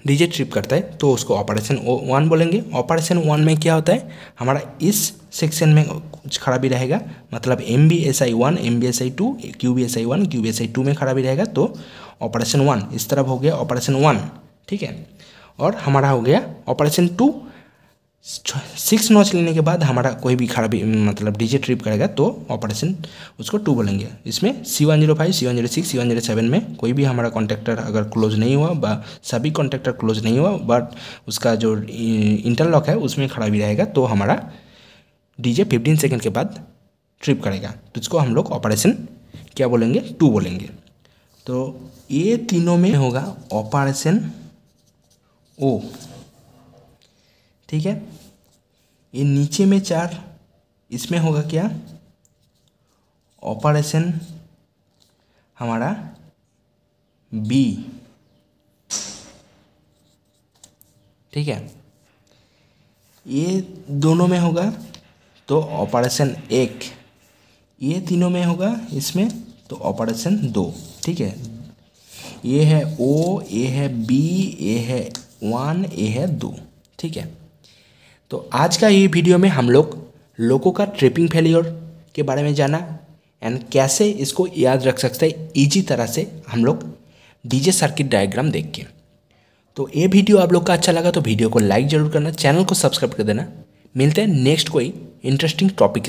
डीजे ट्रिप करता है तो उसको ऑपरेशन 1 बोलेंगे। ऑपरेशन 1 में क्या होता है, हमारा इस सेक्शन में कुछ खराबी रहेगा, मतलब MBSI1, MBSI2, QBSI1, QBSI2 में खराबी रहेगा, तो ऑपरेशन 1 इस तरफ हो गया ऑपरेशन 1, ठीक है। और हमारा हो गया ऑपरेशन 2, 6 नॉच लेने के बाद हमारा कोई भी खराबी मतलब डीजे ट्रिप करेगा तो ऑपरेशन उसको 2 बोलेंगे। इसमें C105, C106, C107 में कोई भी हमारा कॉन्टैक्टर अगर क्लोज नहीं हुआ, बा सभी कॉन्टैक्टर क्लोज नहीं हुआ, बट उसका जो इंटरलॉक है उसमें खराबी रहेगा तो हमारा डीजे 15 सेकेंड के बाद ट्रिप करेगा, तो इसको हम लोग ऑपरेशन क्या बोलेंगे, 2 बोलेंगे। तो ये तीनों में होगा ऑपरेशन ओ, ठीक है। ये नीचे में 4, इसमें होगा क्या, ऑपरेशन हमारा बी, ठीक है। ये दोनों में होगा तो ऑपरेशन 1, ये तीनों में होगा इसमें तो ऑपरेशन 2, ठीक है। ये है ओ, ये है बी, ये है 1, ये है 2, ठीक है। तो आज का ये वीडियो में हम लोग लोगों का ट्रिपिंग फेलियर के बारे में जाना एंड कैसे इसको याद रख सकते हैं इजी तरह से हम लोग डीजे सर्किट डायग्राम देख के। तो ये वीडियो आप लोग का अच्छा लगा तो वीडियो को लाइक ज़रूर करना, चैनल को सब्सक्राइब कर देना। मिलते हैं नेक्स्ट कोई इंटरेस्टिंग टॉपिक।